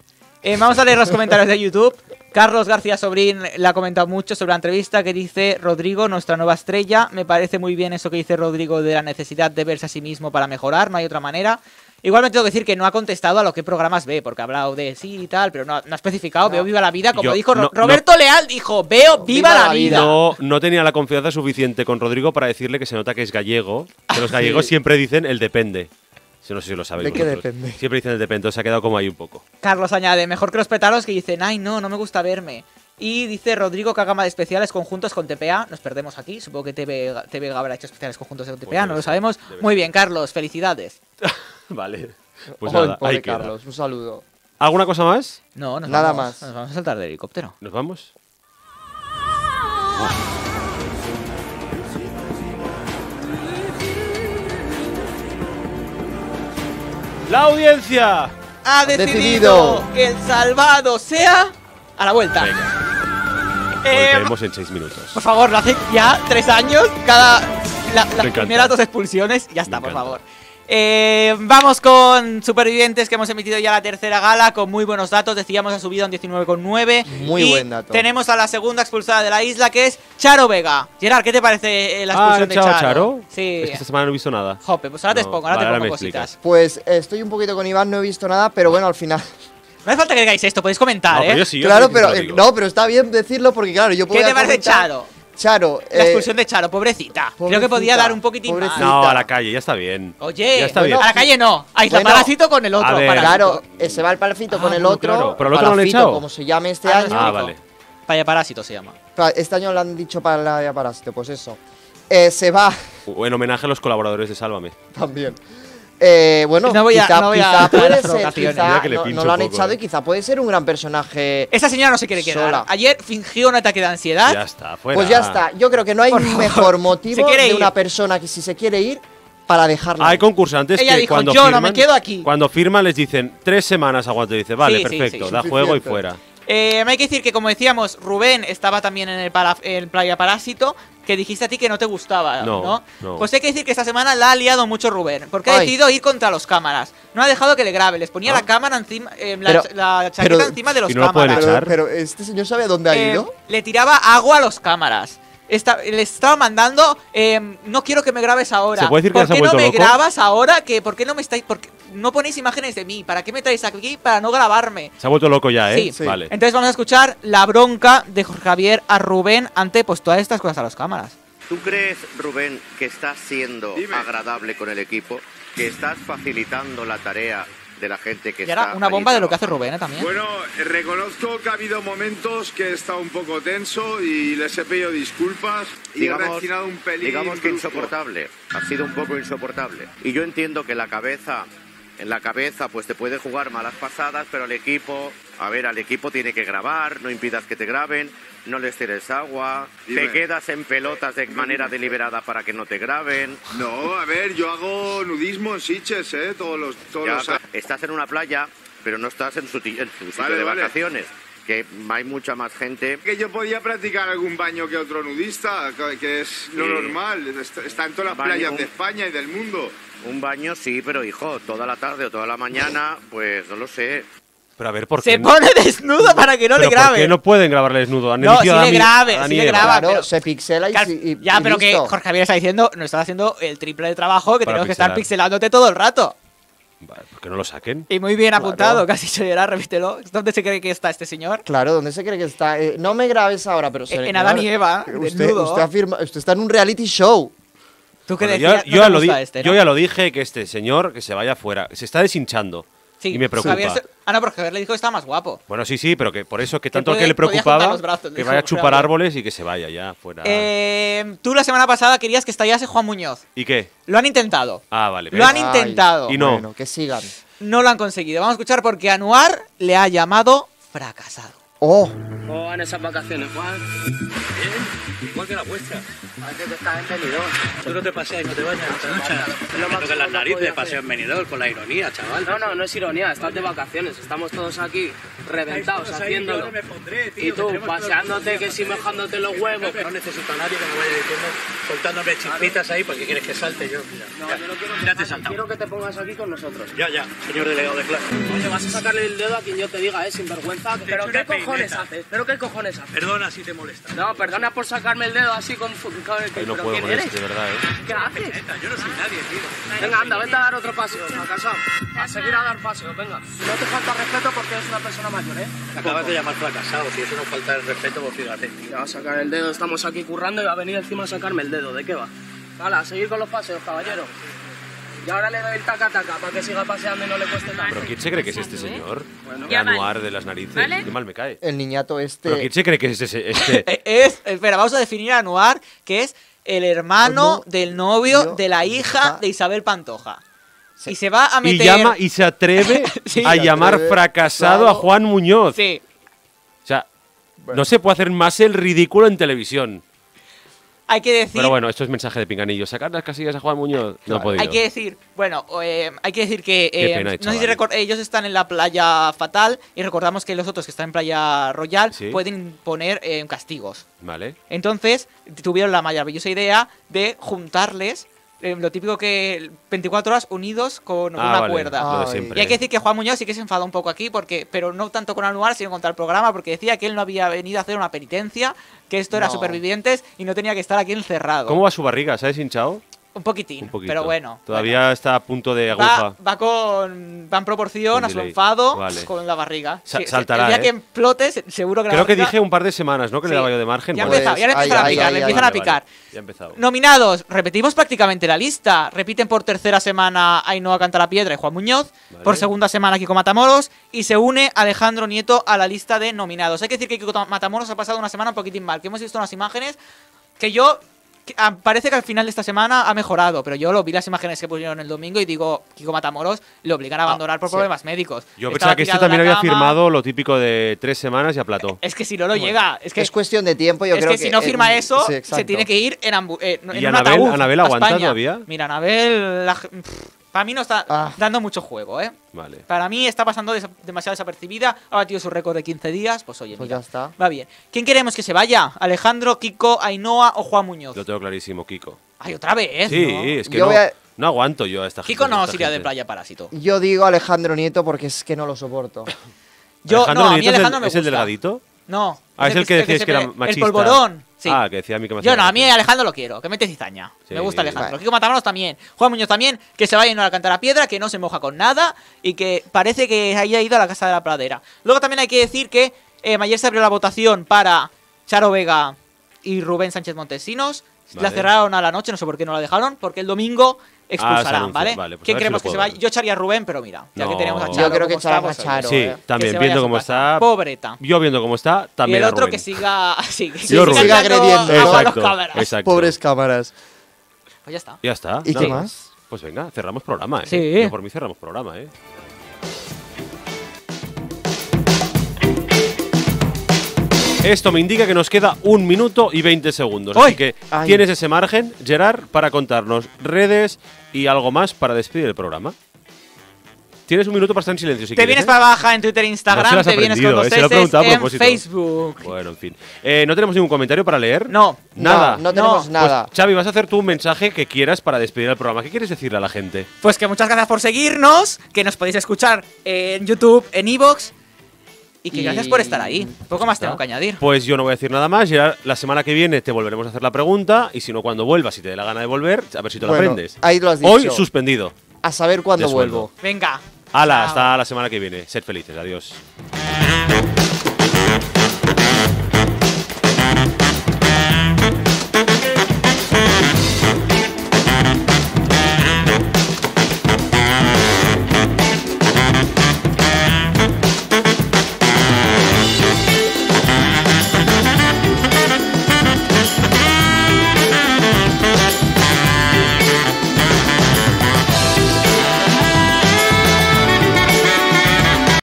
Vamos a leer los comentarios de YouTube. Carlos García Sobrín la ha comentado mucho sobre la entrevista, que dice: Rodrigo, nuestra nueva estrella. Me parece muy bien eso que dice Rodrigo de la necesidad de verse a sí mismo para mejorar, no hay otra manera. Igual me tengo que decir que no ha contestado a lo que programas ve, porque ha hablado de sí y tal, pero no ha especificado. Veo Viva la Vida, como dijo Roberto Leal, dijo, veo Viva la Vida. No tenía la confianza suficiente con Rodrigo para decirle que se nota que es gallego, que los gallegos siempre dicen el depende. No sé si lo sabéis. ¿De qué depende? Siempre dicen el depende, o se ha quedado como ahí un poco. Carlos añade, mejor que los petalos que dicen, ay no, no me gusta verme. Y dice Rodrigo que haga más especiales conjuntos con TPA. Nos perdemos aquí. Supongo que TV habrá hecho especiales conjuntos con TPA. Pues no lo sabemos. Muy bien, Carlos. Felicidades. Vale. Pues nada, ahí queda. Carlos, un saludo. ¿Alguna cosa más? No, nada más. Nos vamos a saltar de helicóptero. ¿Nos vamos? La audiencia ha decidido que el salvado sea... A la vuelta. Volveremos en 6 minutos. Por favor, lo hace ya 3 años. Las primeras 2 expulsiones. Ya está, por favor. Vamos con Supervivientes, que hemos emitido ya la tercera gala con muy buenos datos. Decíamos, ha subido un 19,9. Muy buen dato. Tenemos a la segunda expulsada de la isla, que es Charo Vega. Gerard, ¿qué te parece la expulsión de Charo? Sí. Es que esta semana no he visto nada. Jope, pues ahora te pongo cositas. Pues estoy un poquito con Iván, no he visto nada, pero bueno, al final... No hace falta que digáis esto, podéis comentar, ¿eh? Yo sí, claro, pero está bien decirlo porque, claro, yo puedo. ¿Qué te parece Charo? La expulsión de Charo, pobrecita. Creo que podía dar un poquitín más. No, a la calle, ya está bien. Oye, ya está bien. A la calle no. Ahí está Paracito con el otro. Claro, se va el Paracito con el otro. Claro. Pero el otro Paracito, no lo he como se llame este año. Vale. Payaparásito se llama. Este año lo han dicho Payaparásito, pues eso. Se va. En homenaje a los colaboradores de Sálvame. También. Bueno, quizá puede ser, quizá no lo han echado y quizá puede ser un gran personaje. Esa señora no se quiere quedar sola. Ayer fingió un ataque de ansiedad. Ya está, fuera. Pues ya está. Yo creo que no hay mejor motivo de una persona que si se quiere ir para dejarla. Hay concursantes que cuando firman, les dicen 3 semanas aguante. Dice, vale, perfecto, da juego y fuera. Hay que decir que, como decíamos, Rubén estaba también en el Playa Parásito, que dijiste a ti que no te gustaba, ¿no? Pues hay que decir que esta semana la ha liado mucho Rubén, porque ha decidido ir contra los cámaras. No ha dejado que le grabe, les ponía la cámara encima, la chaqueta encima de los cámaras. Pero este señor sabe a dónde ha ido. Le tiraba agua a los cámaras. le estaba mandando, no quiero que me grabes ahora. ¿Se puede decir que ¿Por qué no me loco? Grabas ahora? Que, ¿por qué no me estáis, por qué no ponéis imágenes de mí? ¿Para qué me traéis aquí para no grabarme? Se ha vuelto loco ya, ¿eh? Sí. Sí. Vale. Entonces vamos a escuchar la bronca de Jorge Javier a Rubén ante pues todas estas cosas a las cámaras. ¿Tú crees, Rubén, que estás siendo agradable con el equipo? ¿Que estás facilitando la tarea de la gente que está...? Y ahora una bomba de lo que hace Rubén, ¿eh? También. Bueno, reconozco que ha habido momentos que he estado un poco tenso y les he pedido disculpas y he reaccionado un pelín. Digamos que insoportable. Ha sido un poco insoportable. Y yo entiendo que en la cabeza pues te puede jugar malas pasadas, pero el equipo... A ver, al equipo tiene que grabar, no impidas que te graben, no les tires agua, te quedas en pelotas de manera deliberada para que no te graben. No, a ver, yo hago nudismo en Sitges, todos los estás en una playa, pero no estás en tu sitio de vacaciones, que hay mucha más gente. Que yo podía practicar algún baño que otro nudista, que es lo normal, está en todas las playas de España y del mundo. Un baño sí, pero hijo, toda la tarde o toda la mañana, pues no lo sé. Pero a ver, ¿por qué? Se pone desnudo para que no le grabe. ¿Por qué no pueden grabarle desnudo? No, sí le grabe, sí le graba. Claro, se pixela y ya, pero que Jorge Javier está diciendo, nos estás haciendo el triple de trabajo que tenemos que estar pixelándote todo el rato. Vale, ¿por qué no lo saquen? Y muy bien apuntado, casi se dirá, repítelo. ¿Dónde se cree que está este señor? Claro, ¿dónde se cree que está? No me grabes ahora, pero... En Adán y Eva, desnudo. Usted está en un reality show. ¿Tú qué decías? Yo ya lo dije, que este señor, que se vaya fuera. Se está deshinchando. Sí, y me preocupa. Ah, no, porque Javier le dijo que estaba más guapo. Bueno, sí, sí, pero que por eso que tanto que le preocupaba brazos, que vaya a chupar árboles y que se vaya ya fuera. Tú la semana pasada querías que estallase Juan Muñoz. ¿Y qué? Lo han intentado. Ah, vale. Lo han intentado. Y no. Bueno, que sigan. No lo han conseguido. Vamos a escuchar porque Anuar le ha llamado fracasado. Oh, en esas vacaciones, Juan. Igual que la vuestra. Antes que estás en Benidorm. Tú no te paseas y no te bañas, no te duchas. Me tocan las narices de paseo en Benidorm con la ironía, chaval. No es ironía, estás de vacaciones. Estamos todos aquí reventados haciéndolo. Y tú paseándote, que sí, mojándote los huevos. No necesito a nadie que me vaya diciendo, soltándome chispitas ahí porque quieres que salte yo. No, yo no quiero que te salte. Quiero que te pongas aquí con nosotros. Ya, señor delegado de clase. Oye, vas a sacarle el dedo a quien yo te diga, sinvergüenza. Pero qué cojones haces, Perdona si te molesta. No, perdona por sacarme el dedo así con... No puedo con eso, de verdad, ¿Qué haces? Yo no soy nadie, tío. Venga, anda, vete a dar otro paseo, fracasado. A seguir a dar paseo, venga. No te falta respeto porque eres una persona mayor, Te acabas de llamar fracasado, si eso no falta el respeto, pues fíjate. Te va a sacar el dedo, estamos aquí currando y va a venir encima a sacarme el dedo, ¿de qué va? Vale, a seguir con los paseos, caballero. Y ahora le doy el taca-taca para que siga paseando y no le cueste nada. ¿Pero quién se cree que es este señor? Bueno, Anuar de las narices. ¿Vale? Qué mal me cae. El niñato este... ¿Pero quién se cree que es este? Espera, vamos a definir a Anuar, que es el hermano del novio de la hija de Isabel Pantoja. Sí. Y se va a meter... Y se atreve a llamar fracasado a Juan Muñoz. Sí. O sea, no se puede hacer más el ridículo en televisión. Hay que decir... Pero bueno, esto es mensaje de pinganillo. Sacar las casillas a Juan Muñoz no ha podido. Hay que decir... Bueno, hay que decir que... pena, no sé si ellos están en la playa fatal y recordamos que los otros que están en playa royal pueden poner castigos. Vale. Entonces, tuvieron la maravillosa idea de juntarles... lo típico que 24 horas unidos con una cuerda. Y hay que decir que Juan Muñoz sí que se enfadó un poco aquí, porque pero no tanto con Anuar, sino contra el programa, porque decía que él no había venido a hacer una penitencia, que esto era Supervivientes y no tenía que estar aquí encerrado. ¿Cómo va su barriga? ¿Se ha deshinchado? Un poquitín, pero bueno. Todavía está a punto de aguja. Va en proporción a su enfado con la barriga. Saltará, el día que emplotes, seguro que la barriga... Creo que dije un par de semanas, ¿no? Que le daba yo de margen. Ya empiezan a picar. Ya ha empezado. Nominados, repetimos prácticamente la lista. Repiten por tercera semana Ainhoa Cantalapiedra y Juan Muñoz. Vale. Por segunda semana Kiko Matamoros. Y se une Alejandro Nieto a la lista de nominados. Hay que decir que Kiko Matamoros ha pasado una semana un poquitín mal. Que hemos visto unas imágenes que yo... Parece que al final de esta semana ha mejorado, pero yo lo vi las imágenes que pusieron el domingo y digo, Kiko Matamoros lo obligan a abandonar por problemas médicos. Yo pensaba que este también había firmado lo típico de 3 semanas y aplató. Es que si no lo llega, es cuestión de tiempo. Yo creo que si no firma eso, se tiene que ir en ¿Y Anabel aguanta todavía? Mira, Anabel, para mí no está dando mucho juego, Vale. Para mí está pasando demasiado desapercibida. Ha batido su récord de 15 días. Pues oye, mira, ya está. Va bien. ¿Quién queremos que se vaya? ¿Alejandro, Kiko, Ainhoa o Juan Muñoz? Lo tengo clarísimo, Kiko. Ay, otra vez. Sí, ¿no? Es que no aguanto yo a esta gente. Kiko no sería de playa parásito. Yo digo Alejandro Nieto porque es que no lo soporto. Alejandro Nieto a mí Alejandro me gusta. ¿Es el delgadito? No. Es el que decías que era machista. El polvorón. Sí. Ah, que decía a mí que me Yo no, a mí Alejandro lo quiero, que mete cizaña. Sí, me gusta Alejandro. Vale. Kiko Matamoros también. Juan Muñoz también, que se vaya y no le alcanza la piedra, que no se moja con nada y que parece que haya ido a la Casa de la Pradera. Luego también hay que decir que ayer se abrió la votación para Charo Vega y Rubén Sánchez Montesinos. Vale. La cerraron a la noche, no sé por qué no la dejaron, porque el domingo expulsarán, ¿vale? Vale, pues ¿quién creemos si que se vaya? Yo echaría a Rubén, pero mira, ya no, que tenemos a Charo. Yo creo que está, a Charo. Sí, también, viendo cómo está. Pobreta. Yo viendo cómo está, también. Y el otro Rubén. Que siga así. Sí, que siga agrediendo. Exacto, cámaras. Exacto. Pobres cámaras. Pues ya está. Ya está. ¿Y qué más? Pues venga, cerramos programa, ¿eh? Sí. Yo por mí cerramos programa, ¿eh? Esto me indica que nos queda 1 minuto y 20 segundos. ¡Ay! Así que tienes ese margen, Gerard, para contarnos redes y algo más para despedir el programa. Tienes 1 minuto para estar en silencio si quieres. Te vienes para baja en Twitter e Instagram, no te vienes con los en Facebook. Bueno, en fin. ¿No tenemos ningún comentario para leer? No. Nada. No, no tenemos nada. Pues, Xavi, vas a hacer tú un mensaje que quieras para despedir el programa. ¿Qué quieres decirle a la gente? Pues que muchas gracias por seguirnos, que nos podéis escuchar en YouTube, en iVoox. Y que gracias por estar ahí. Poco más tengo que añadir. Pues yo no voy a decir nada más. Gerard, la semana que viene te volveremos a hacer la pregunta. Y si no, cuando vuelvas, si te dé la gana de volver, a ver si te lo aprendes. Ahí lo has dicho. Hoy suspendido. A saber cuándo vuelvo. Venga. Hala, hasta la semana que viene. Sed felices. Adiós.